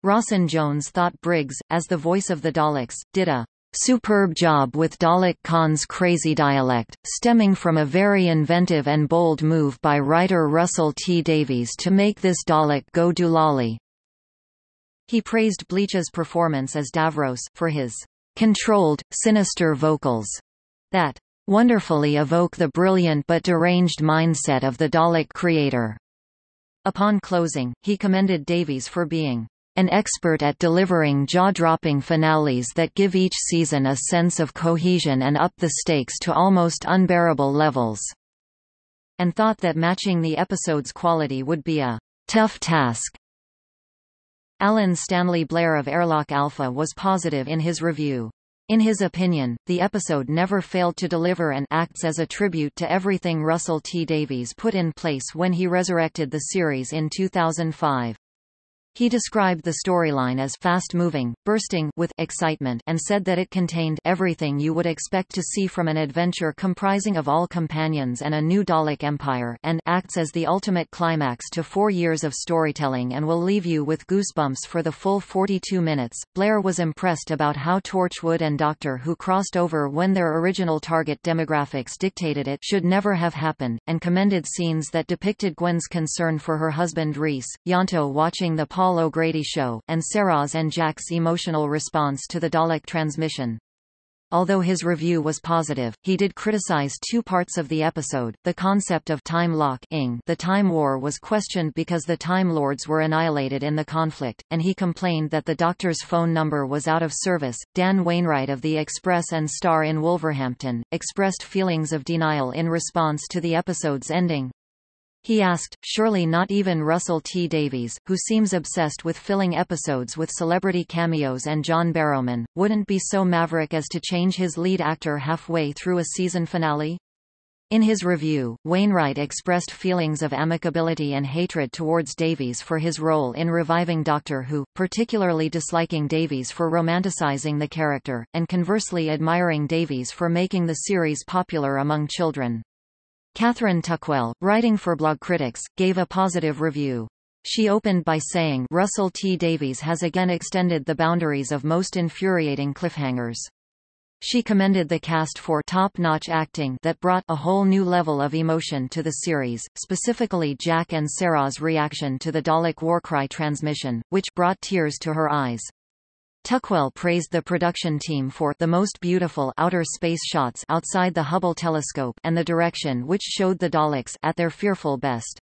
Rawson Jones thought Briggs, as the voice of the Daleks, did a Superb job with Dalek Caan's crazy dialect, stemming from a very inventive and bold move by writer Russell T Davies to make this Dalek go doolally. He praised Bleach's performance as Davros, for his controlled, sinister vocals that wonderfully evoke the brilliant but deranged mindset of the Dalek creator. Upon closing, he commended Davies for being an expert at delivering jaw-dropping finales that give each season a sense of cohesion and up the stakes to almost unbearable levels, and thought that matching the episode's quality would be a tough task. Alan Stanley Blair of Airlock Alpha was positive in his review. In his opinion, the episode never failed to deliver and acts as a tribute to everything Russell T Davies put in place when he resurrected the series in two thousand five. He described the storyline as fast-moving, bursting with excitement, and said that it contained everything you would expect to see from an adventure comprising of all companions and a new Dalek Empire, and acts as the ultimate climax to four years of storytelling and will leave you with goosebumps for the full forty-two minutes. Blair was impressed about how Torchwood and Doctor Who crossed over when their original target demographics dictated it should never have happened, and commended scenes that depicted Gwen's concern for her husband Rhys, Ianto watching the Paul Paul O'Grady show, and Sarah's and Jack's emotional response to the Dalek transmission. Although his review was positive, he did criticize two parts of the episode. The concept of time lock-in, the Time War, was questioned because the Time Lords were annihilated in the conflict, and he complained that the Doctor's phone number was out of service. Dan Wainwright of the Express and Star in Wolverhampton expressed feelings of denial in response to the episode's ending. He asked, surely not even Russell T Davies, who seems obsessed with filling episodes with celebrity cameos and John Barrowman, wouldn't be so maverick as to change his lead actor halfway through a season finale? In his review, Wainwright expressed feelings of amicability and hatred towards Davies for his role in reviving Doctor Who, particularly disliking Davies for romanticizing the character, and conversely admiring Davies for making the series popular among children. Catherine Tuckwell, writing for BlogCritics, gave a positive review. She opened by saying, Russell T Davies has again extended the boundaries of most infuriating cliffhangers. She commended the cast for top-notch acting that brought a whole new level of emotion to the series, specifically Jack and Sarah's reaction to the Dalek warcry transmission, which brought tears to her eyes. Tuckwell praised the production team for the most beautiful outer space shots outside the Hubble telescope and the direction which showed the Daleks at their fearful best.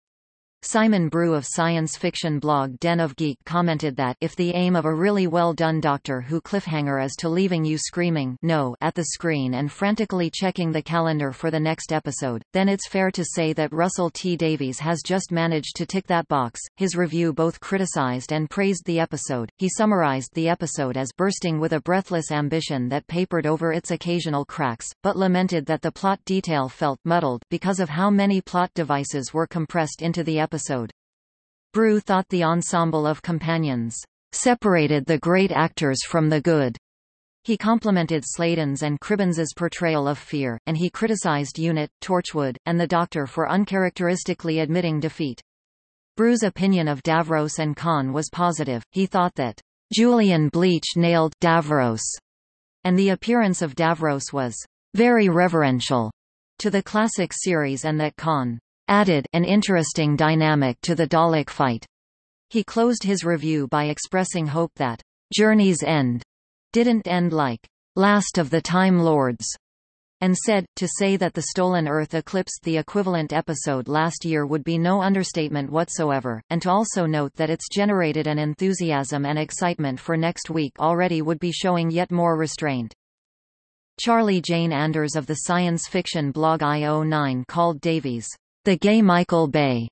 Simon Brew of science fiction blog Den of Geek commented that if the aim of a really well-done Doctor Who cliffhanger is to leaving you screaming no at the screen and frantically checking the calendar for the next episode, then it's fair to say that Russell T Davies has just managed to tick that box. His review both criticized and praised the episode. He summarized the episode as bursting with a breathless ambition that papered over its occasional cracks, but lamented that the plot detail felt muddled because of how many plot devices were compressed into the episode. Brew thought the ensemble of companions separated the great actors from the good. He complimented Sladen's and Cribbins' portrayal of fear, and he criticized Unit, Torchwood, and the Doctor for uncharacteristically admitting defeat. Brew's opinion of Davros and Caan was positive. He thought that Julian Bleach nailed Davros, and the appearance of Davros was very reverential to the classic series, and that Caan added an interesting dynamic to the Dalek fight. He closed his review by expressing hope that Journey's End didn't end like Last of the Time Lords, and said, to say that The Stolen Earth eclipsed the equivalent episode last year would be no understatement whatsoever, and to also note that it's generated an enthusiasm and excitement for next week already would be showing yet more restraint. Charlie Jane Anders of the science fiction blog I O nine called Davies the gay Michael Bay,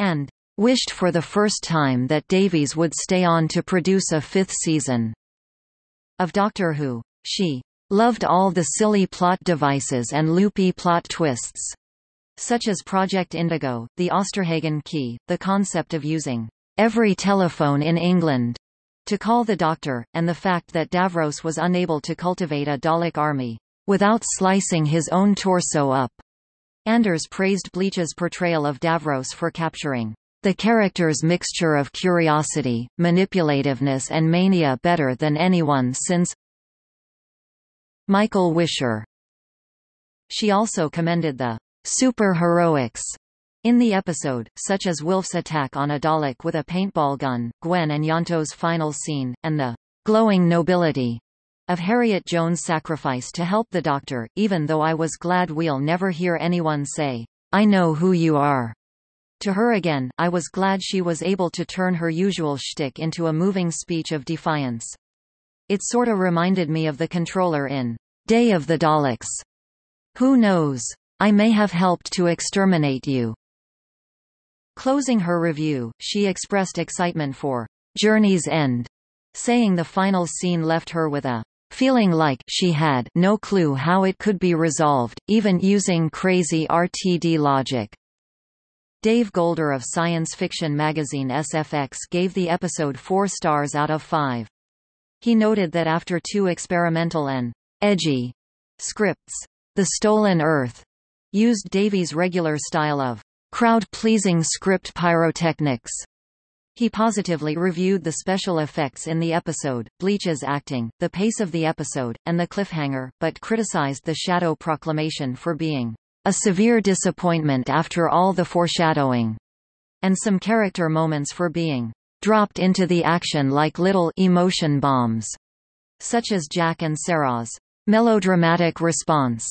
and wished for the first time that Davies would stay on to produce a fifth season of Doctor Who. She loved all the silly plot devices and loopy plot twists, such as Project Indigo, the Osterhagen key, the concept of using every telephone in England to call the Doctor, and the fact that Davros was unable to cultivate a Dalek army without slicing his own torso up. Anders praised Bleach's portrayal of Davros for capturing the character's mixture of curiosity, manipulativeness and mania better than anyone since Michael Wisher. She also commended the superheroics in the episode, such as Wilf's attack on a Dalek with a paintball gun, Gwen and Ianto's final scene, and the glowing nobility of Harriet Jones' sacrifice to help the Doctor, even though I was glad we'll never hear anyone say, "I know who you are," to her again. I was glad she was able to turn her usual shtick into a moving speech of defiance. It sorta reminded me of the controller in Day of the Daleks. Who knows? I may have helped to exterminate you. Closing her review, she expressed excitement for Journey's End, saying the final scene left her with a feeling like she had no clue how it could be resolved, even using crazy R T D logic. Dave Golder of science fiction magazine S F X gave the episode four stars out of five. He noted that after two experimental and edgy scripts, The Stolen Earth used Davies' regular style of crowd-pleasing script pyrotechnics. He positively reviewed the special effects in the episode, Bleach's acting, the pace of the episode, and the cliffhanger, but criticized the Shadow Proclamation for being a severe disappointment after all the foreshadowing, and some character moments for being dropped into the action like little emotion bombs, such as Jack and Sarah's melodramatic response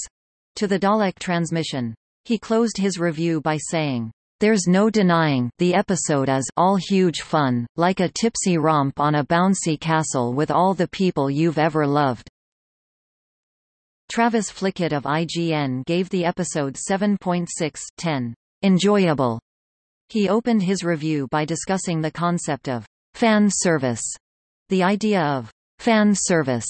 to the Dalek transmission. He closed his review by saying, "There's no denying, the episode is all huge fun, like a tipsy romp on a bouncy castle with all the people you've ever loved." Travis Flickett of I G N gave the episode seven point six out of ten, enjoyable. He opened his review by discussing the concept of fan service. The idea of fan service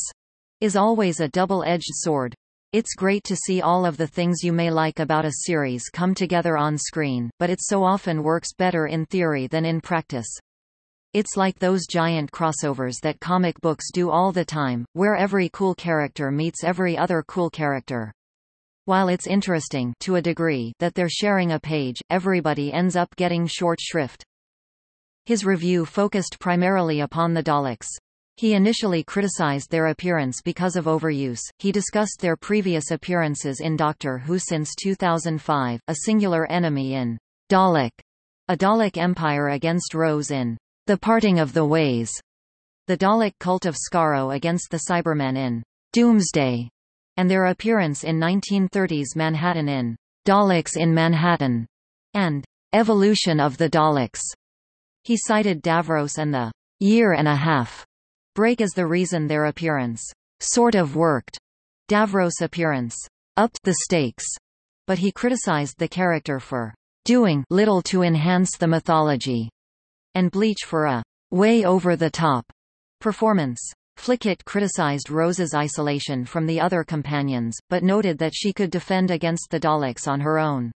is always a double-edged sword. It's great to see all of the things you may like about a series come together on screen, but it so often works better in theory than in practice. It's like those giant crossovers that comic books do all the time, where every cool character meets every other cool character. While it's interesting, to a degree, that they're sharing a page, everybody ends up getting short shrift. His review focused primarily upon the Daleks. He initially criticized their appearance because of overuse. He discussed their previous appearances in Doctor Who since two thousand five, a singular enemy in Dalek, a Dalek Empire against Rose in The Parting of the Ways, the Dalek cult of Skaro against the Cybermen in Doomsday, and their appearance in nineteen thirties Manhattan in Daleks in Manhattan, and Evolution of the Daleks. He cited Davros and the year and a half break is the reason their appearance sort of worked. Davros' appearance upped the stakes, but he criticized the character for doing little to enhance the mythology, and Bleach for a way over the top performance. Flickett criticized Rose's isolation from the other companions, but noted that she could defend against the Daleks on her own.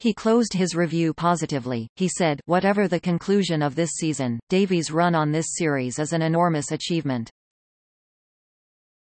He closed his review positively. He said, "Whatever the conclusion of this season, Davies' run on this series is an enormous achievement.